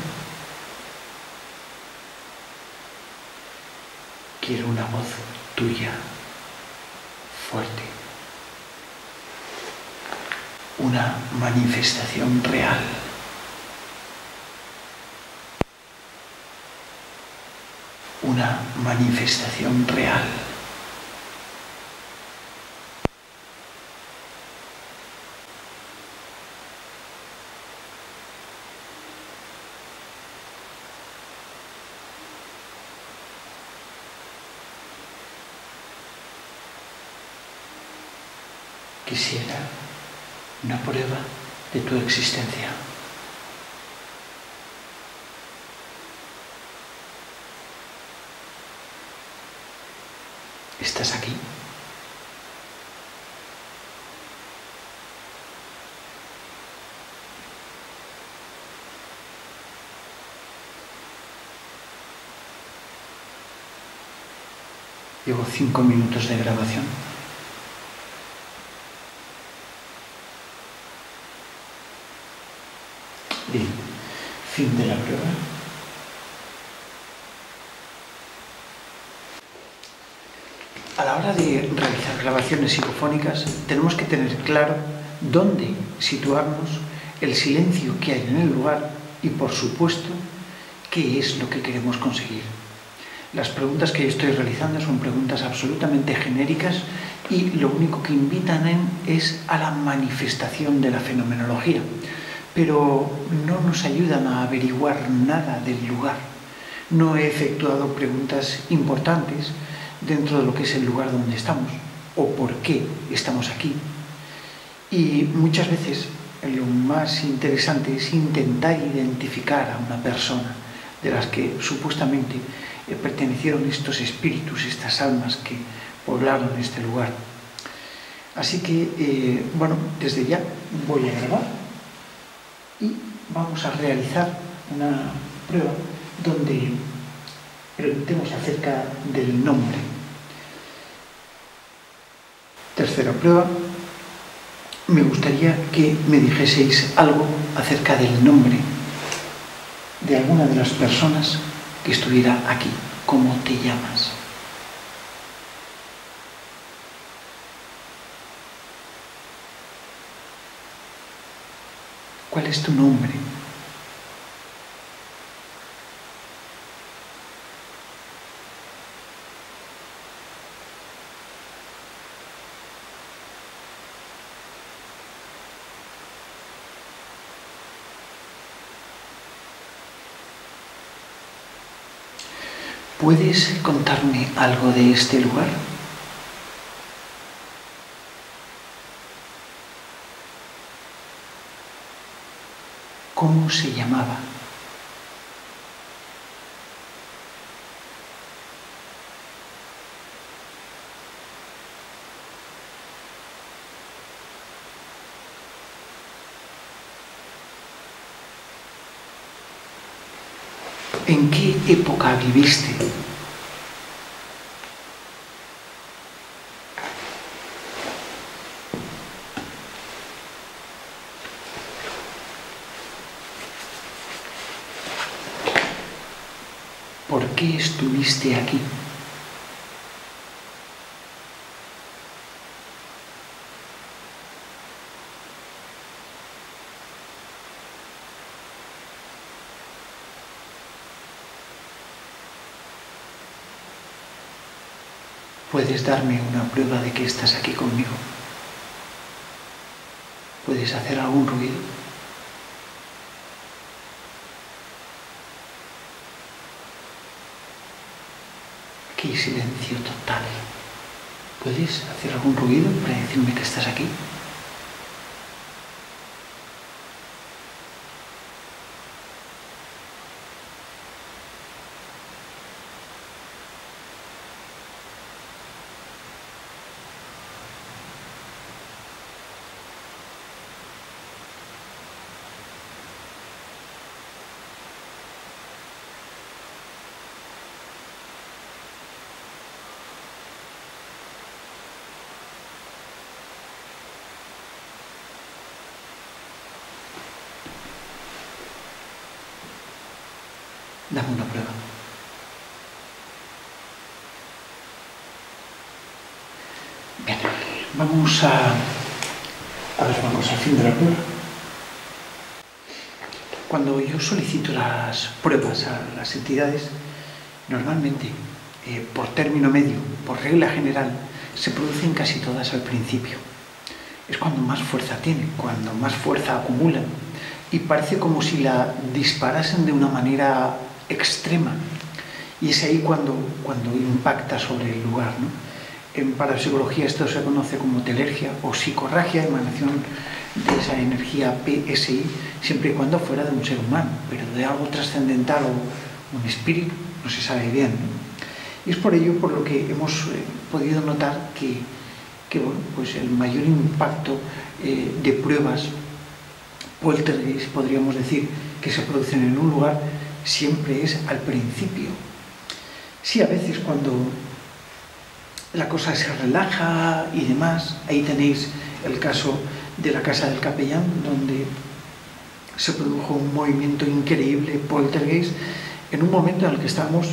Quiero una voz tuya, fuerte. Una manifestación real. Una manifestación real. Quisiera una prueba de tu existencia. ¿Estás aquí? Llevo 5 minutos de grabación. Bien, fin de la prueba. A la hora de realizar grabaciones psicofónicas, tenemos que tener claro dónde situarnos, el silencio que hay en el lugar y, por supuesto, qué es lo que queremos conseguir. Las preguntas que yo estoy realizando son preguntas absolutamente genéricas y lo único que invitan es a la manifestación de la fenomenología, pero no nos ayudan a averiguar nada del lugar. No he efectuado preguntas importantes dentro de lo que es el lugar donde estamos o por qué estamos aquí. Y muchas veces lo más interesante es intentar identificar a una persona de las que supuestamente pertenecieron estos espíritus, estas almas que poblaron este lugar. Así que, bueno, desde ya voy a grabar y vamos a realizar una prueba donde preguntemos acerca del nombre. Tercera prueba, me gustaría que me dijeseis algo acerca del nombre de alguna de las personas que estuviera aquí. ¿Cómo te llamas? ¿Cuál es tu nombre? ¿Puedes contarme algo de este lugar? ¿Cómo se llamaba? ¿En qué época viviste? ¿Por qué estuviste aquí? ¿Puedes darme una prueba de que estás aquí conmigo? ¿Puedes hacer algún ruido? Aquí silencio total. ¿Puedes hacer algún ruido para decirme que estás aquí? Dame una prueba. Bien, vamos a ver, vamos al fin de la prueba. Cuando yo solicito las pruebas a las entidades, normalmente, por término medio, por regla general, se producen casi todas al principio. Es cuando más fuerza tienen, cuando más fuerza acumulan, y parece como si la disparasen de una manera extrema, y es ahí cuando impacta sobre el lugar, ¿no? En parapsicología esto se conoce como telergia o psicorragia, emanación de esa energía PSI, siempre y cuando fuera de un ser humano, pero de algo trascendental o un espíritu no se sabe bien, ¿no? Y es por ello por lo que hemos podido notar que bueno, pues el mayor impacto de pruebas poltergeist, podríamos decir, que se producen en un lugar, siempre es al principio. Sí, a veces cuando la cosa se relaja y demás, ahí tenéis el caso de la Casa del Capellán, donde se produjo un movimiento increíble poltergeist en un momento en el que estábamos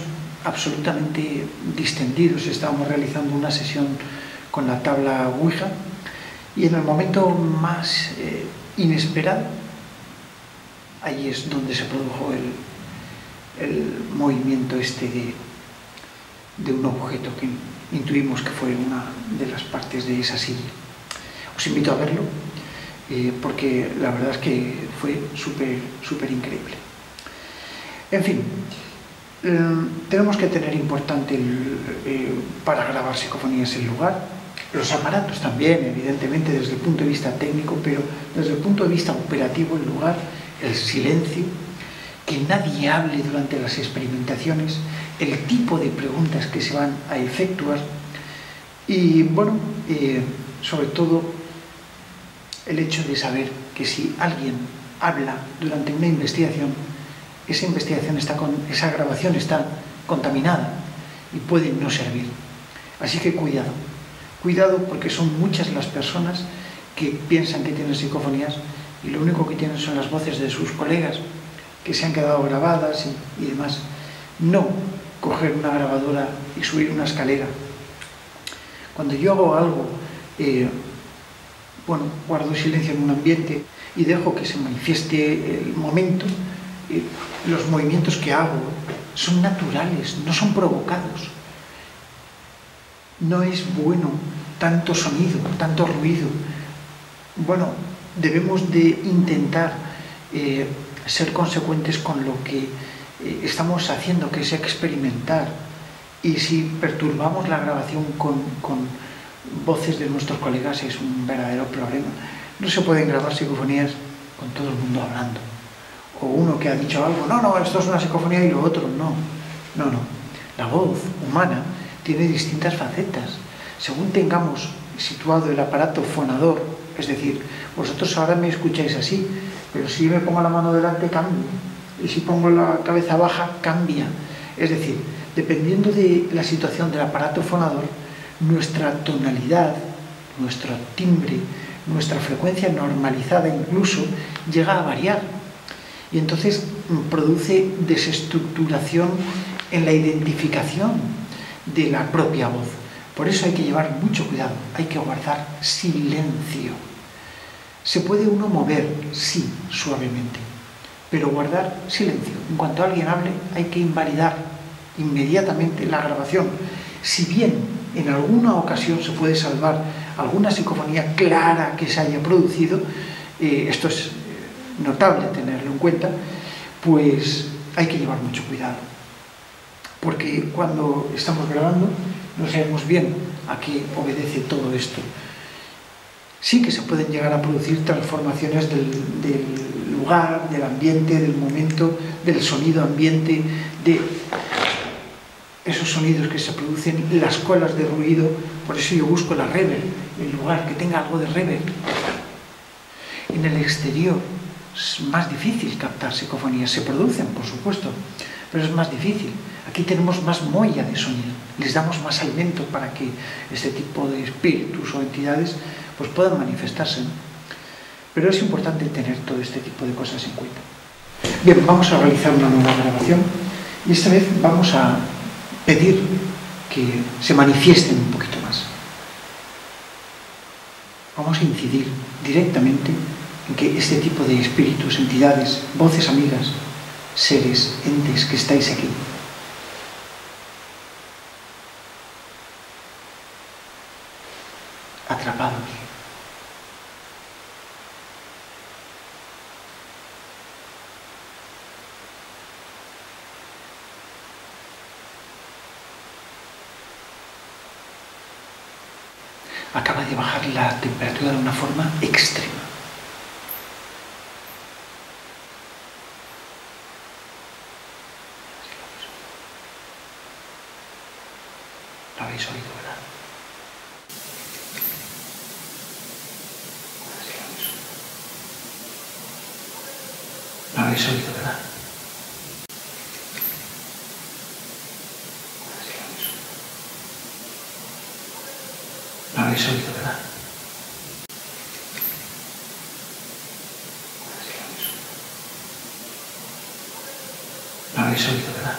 absolutamente distendidos, estábamos realizando una sesión con la tabla Ouija, y en el momento más inesperado, ahí es donde se produjo el movimiento este de un objeto que intuimos que fue una de las partes de esa silla. Os invito a verlo, porque la verdad es que fue súper increíble. En fin, tenemos que tener importante para grabar psicofonías el lugar, los aparatos también, evidentemente desde el punto de vista técnico, pero desde el punto de vista operativo el lugar, el silencio, que nadie hable durante las experimentaciones, el tipo de preguntas que se van a efectuar y, bueno, sobre todo el hecho de saber que si alguien habla durante una investigación, esa grabación está contaminada y puede no servir. Así que cuidado, cuidado, porque son muchas las personas que piensan que tienen psicofonías y lo único que tienen son las voces de sus colegas que se han quedado grabadas y demás. No coger una grabadora y subir una escalera. Cuando yo hago algo, bueno, guardo silencio en un ambiente y dejo que se manifieste el momento. Los movimientos que hago son naturales, no son provocados. No es bueno tanto sonido, tanto ruido. Bueno, debemos de intentar ser consecuentes con lo que estamos haciendo, que es experimentar, y si perturbamos la grabación con voces de nuestros colegas es un verdadero problema. No se pueden grabar psicofonías con todo el mundo hablando, o uno que ha dicho algo, no, esto es una psicofonía y lo otro, no. La voz humana tiene distintas facetas. Según tengamos situado el aparato fonador, es decir, vosotros ahora me escucháis así, pero si yo me pongo la mano delante cambio, y si pongo la cabeza baja cambia. Es decir, dependiendo de la situación del aparato fonador, nuestra tonalidad, nuestro timbre, nuestra frecuencia normalizada incluso, llega a variar. Y entonces produce desestructuración en la identificación de la propia voz. Por eso hay que llevar mucho cuidado, hay que guardar silencio. ¿Se puede uno mover? Sí, suavemente, pero guardar silencio. En cuanto alguien hable, hay que invalidar inmediatamente la grabación. Si bien en alguna ocasión se puede salvar alguna psicofonía clara que se haya producido, esto es notable tenerlo en cuenta, pues hay que llevar mucho cuidado, porque cuando estamos grabando no sabemos bien a qué obedece todo esto. Sí que se pueden llegar a producir transformaciones del lugar, del ambiente, del momento, del sonido ambiente, de esos sonidos que se producen, las colas de ruido. Por eso yo busco la reverb, el lugar que tenga algo de reverb. En el exterior es más difícil captar psicofonías, se producen por supuesto, pero es más difícil. Aquí tenemos más molla de sonido, les damos más alimento para que este tipo de espíritus o entidades pues puedan manifestarse, ¿no? Pero es importante tener todo este tipo de cosas en cuenta. Bien, vamos a realizar una nueva grabación y esta vez vamos a pedir que se manifiesten un poquito más. Vamos a incidir directamente en que este tipo de espíritus, entidades, voces amigas, seres, entes que estáis aquí, atrapados, acaba de bajar la temperatura de una forma extrema. Lo habéis oído, ¿verdad? Lo habéis oído, ¿verdad? Lo habéis oído, ¿verdad? Lo habéis oído, ¿verdad? Lo habéis oído, ¿verdad?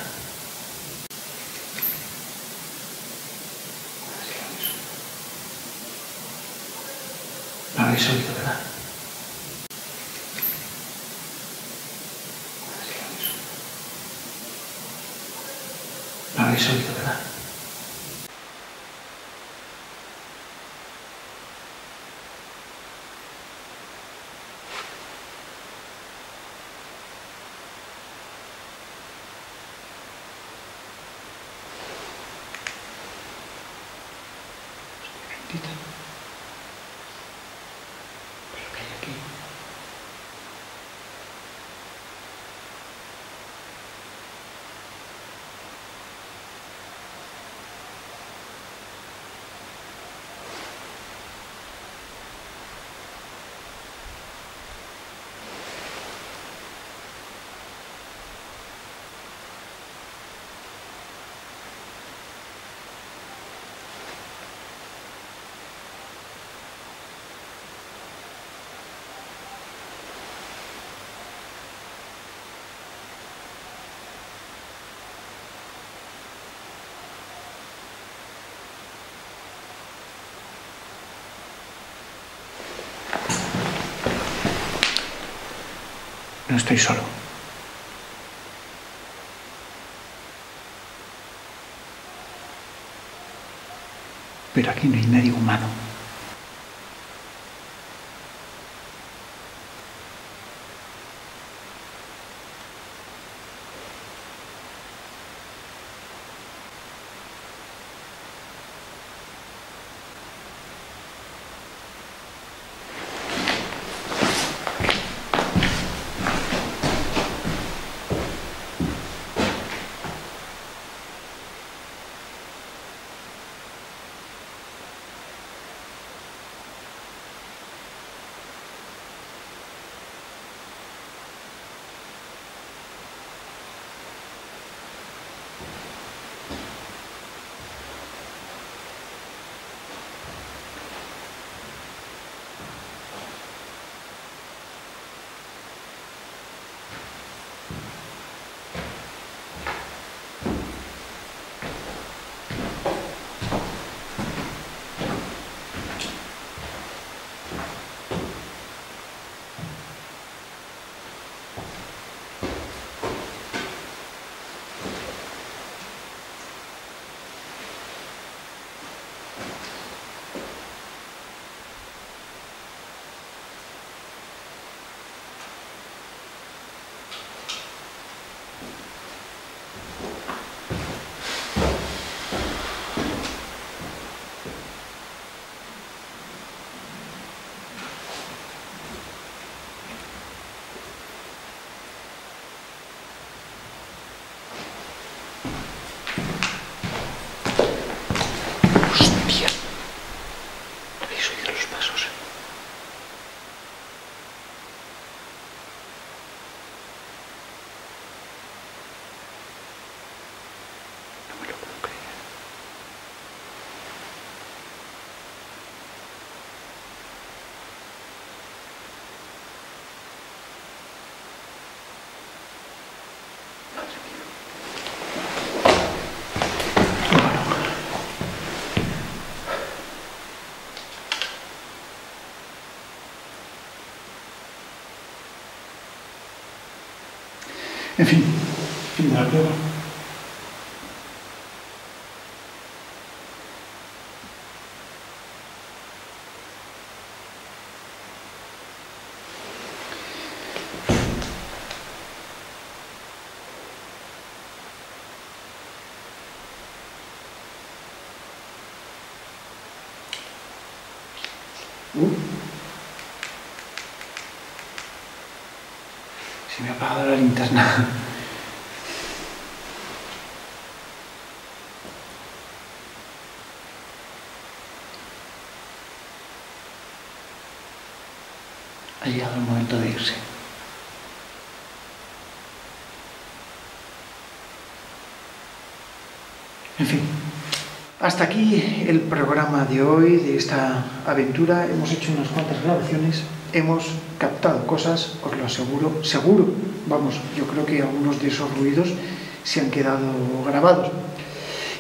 Lo habéis oído, ¿verdad? No estoy solo. Pero aquí no hay nadie humano. En fin, fin de la prueba. Se me ha apagado la linterna. Ha llegado el momento de irse. En fin, hasta aquí el programa de hoy, de esta aventura. Hemos hecho unas cuantas grabaciones, hemos captado cosas, os lo aseguro, seguro. Vamos, yo creo que algunos de esos ruidos se han quedado grabados.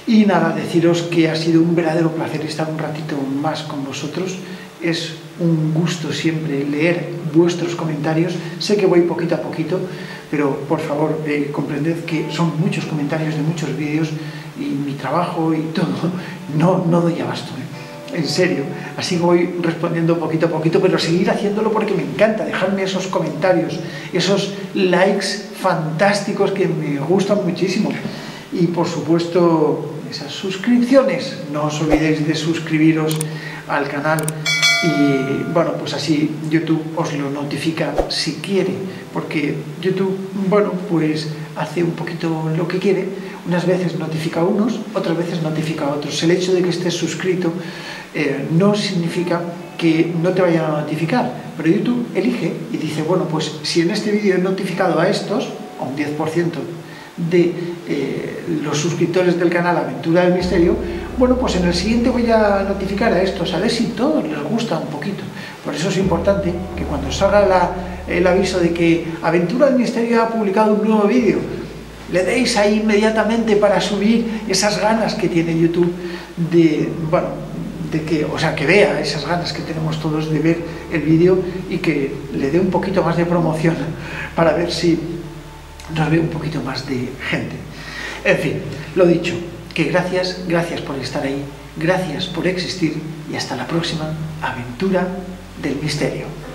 Y nada, deciros que ha sido un verdadero placer estar un ratito más con vosotros. Es un gusto siempre leer vuestros comentarios. Sé que voy poquito a poquito, pero por favor, comprended que son muchos comentarios de muchos vídeos y mi trabajo y todo, no doy abasto, en serio. Así voy respondiendo poquito a poquito, pero seguir haciéndolo porque me encanta. Dejadme esos comentarios, esos likes fantásticos que me gustan muchísimo. Y por supuesto, esas suscripciones. No os olvidéis de suscribiros al canal. Y bueno, pues así YouTube os lo notifica si quiere, porque YouTube, bueno, pues hace un poquito lo que quiere. Unas veces notifica a unos, otras veces notifica a otros. El hecho de que estés suscrito no significa que no te vayan a notificar, pero YouTube elige y dice, bueno, pues si en este vídeo he notificado a estos, a un 10% de los suscriptores del canal Aventura del Misterio, bueno, pues en el siguiente voy a notificar a estos, a ver si todos les gusta un poquito. Por eso es importante que cuando salga el aviso de que Aventura del Misterio ha publicado un nuevo vídeo, le deis ahí inmediatamente para subir esas ganas que tiene YouTube de, bueno, de que, o sea, que vea esas ganas que tenemos todos de ver el vídeo y que le dé un poquito más de promoción para ver si nos ve un poquito más de gente. En fin, lo dicho, que gracias por estar ahí, gracias por existir y hasta la próxima Aventura del Misterio.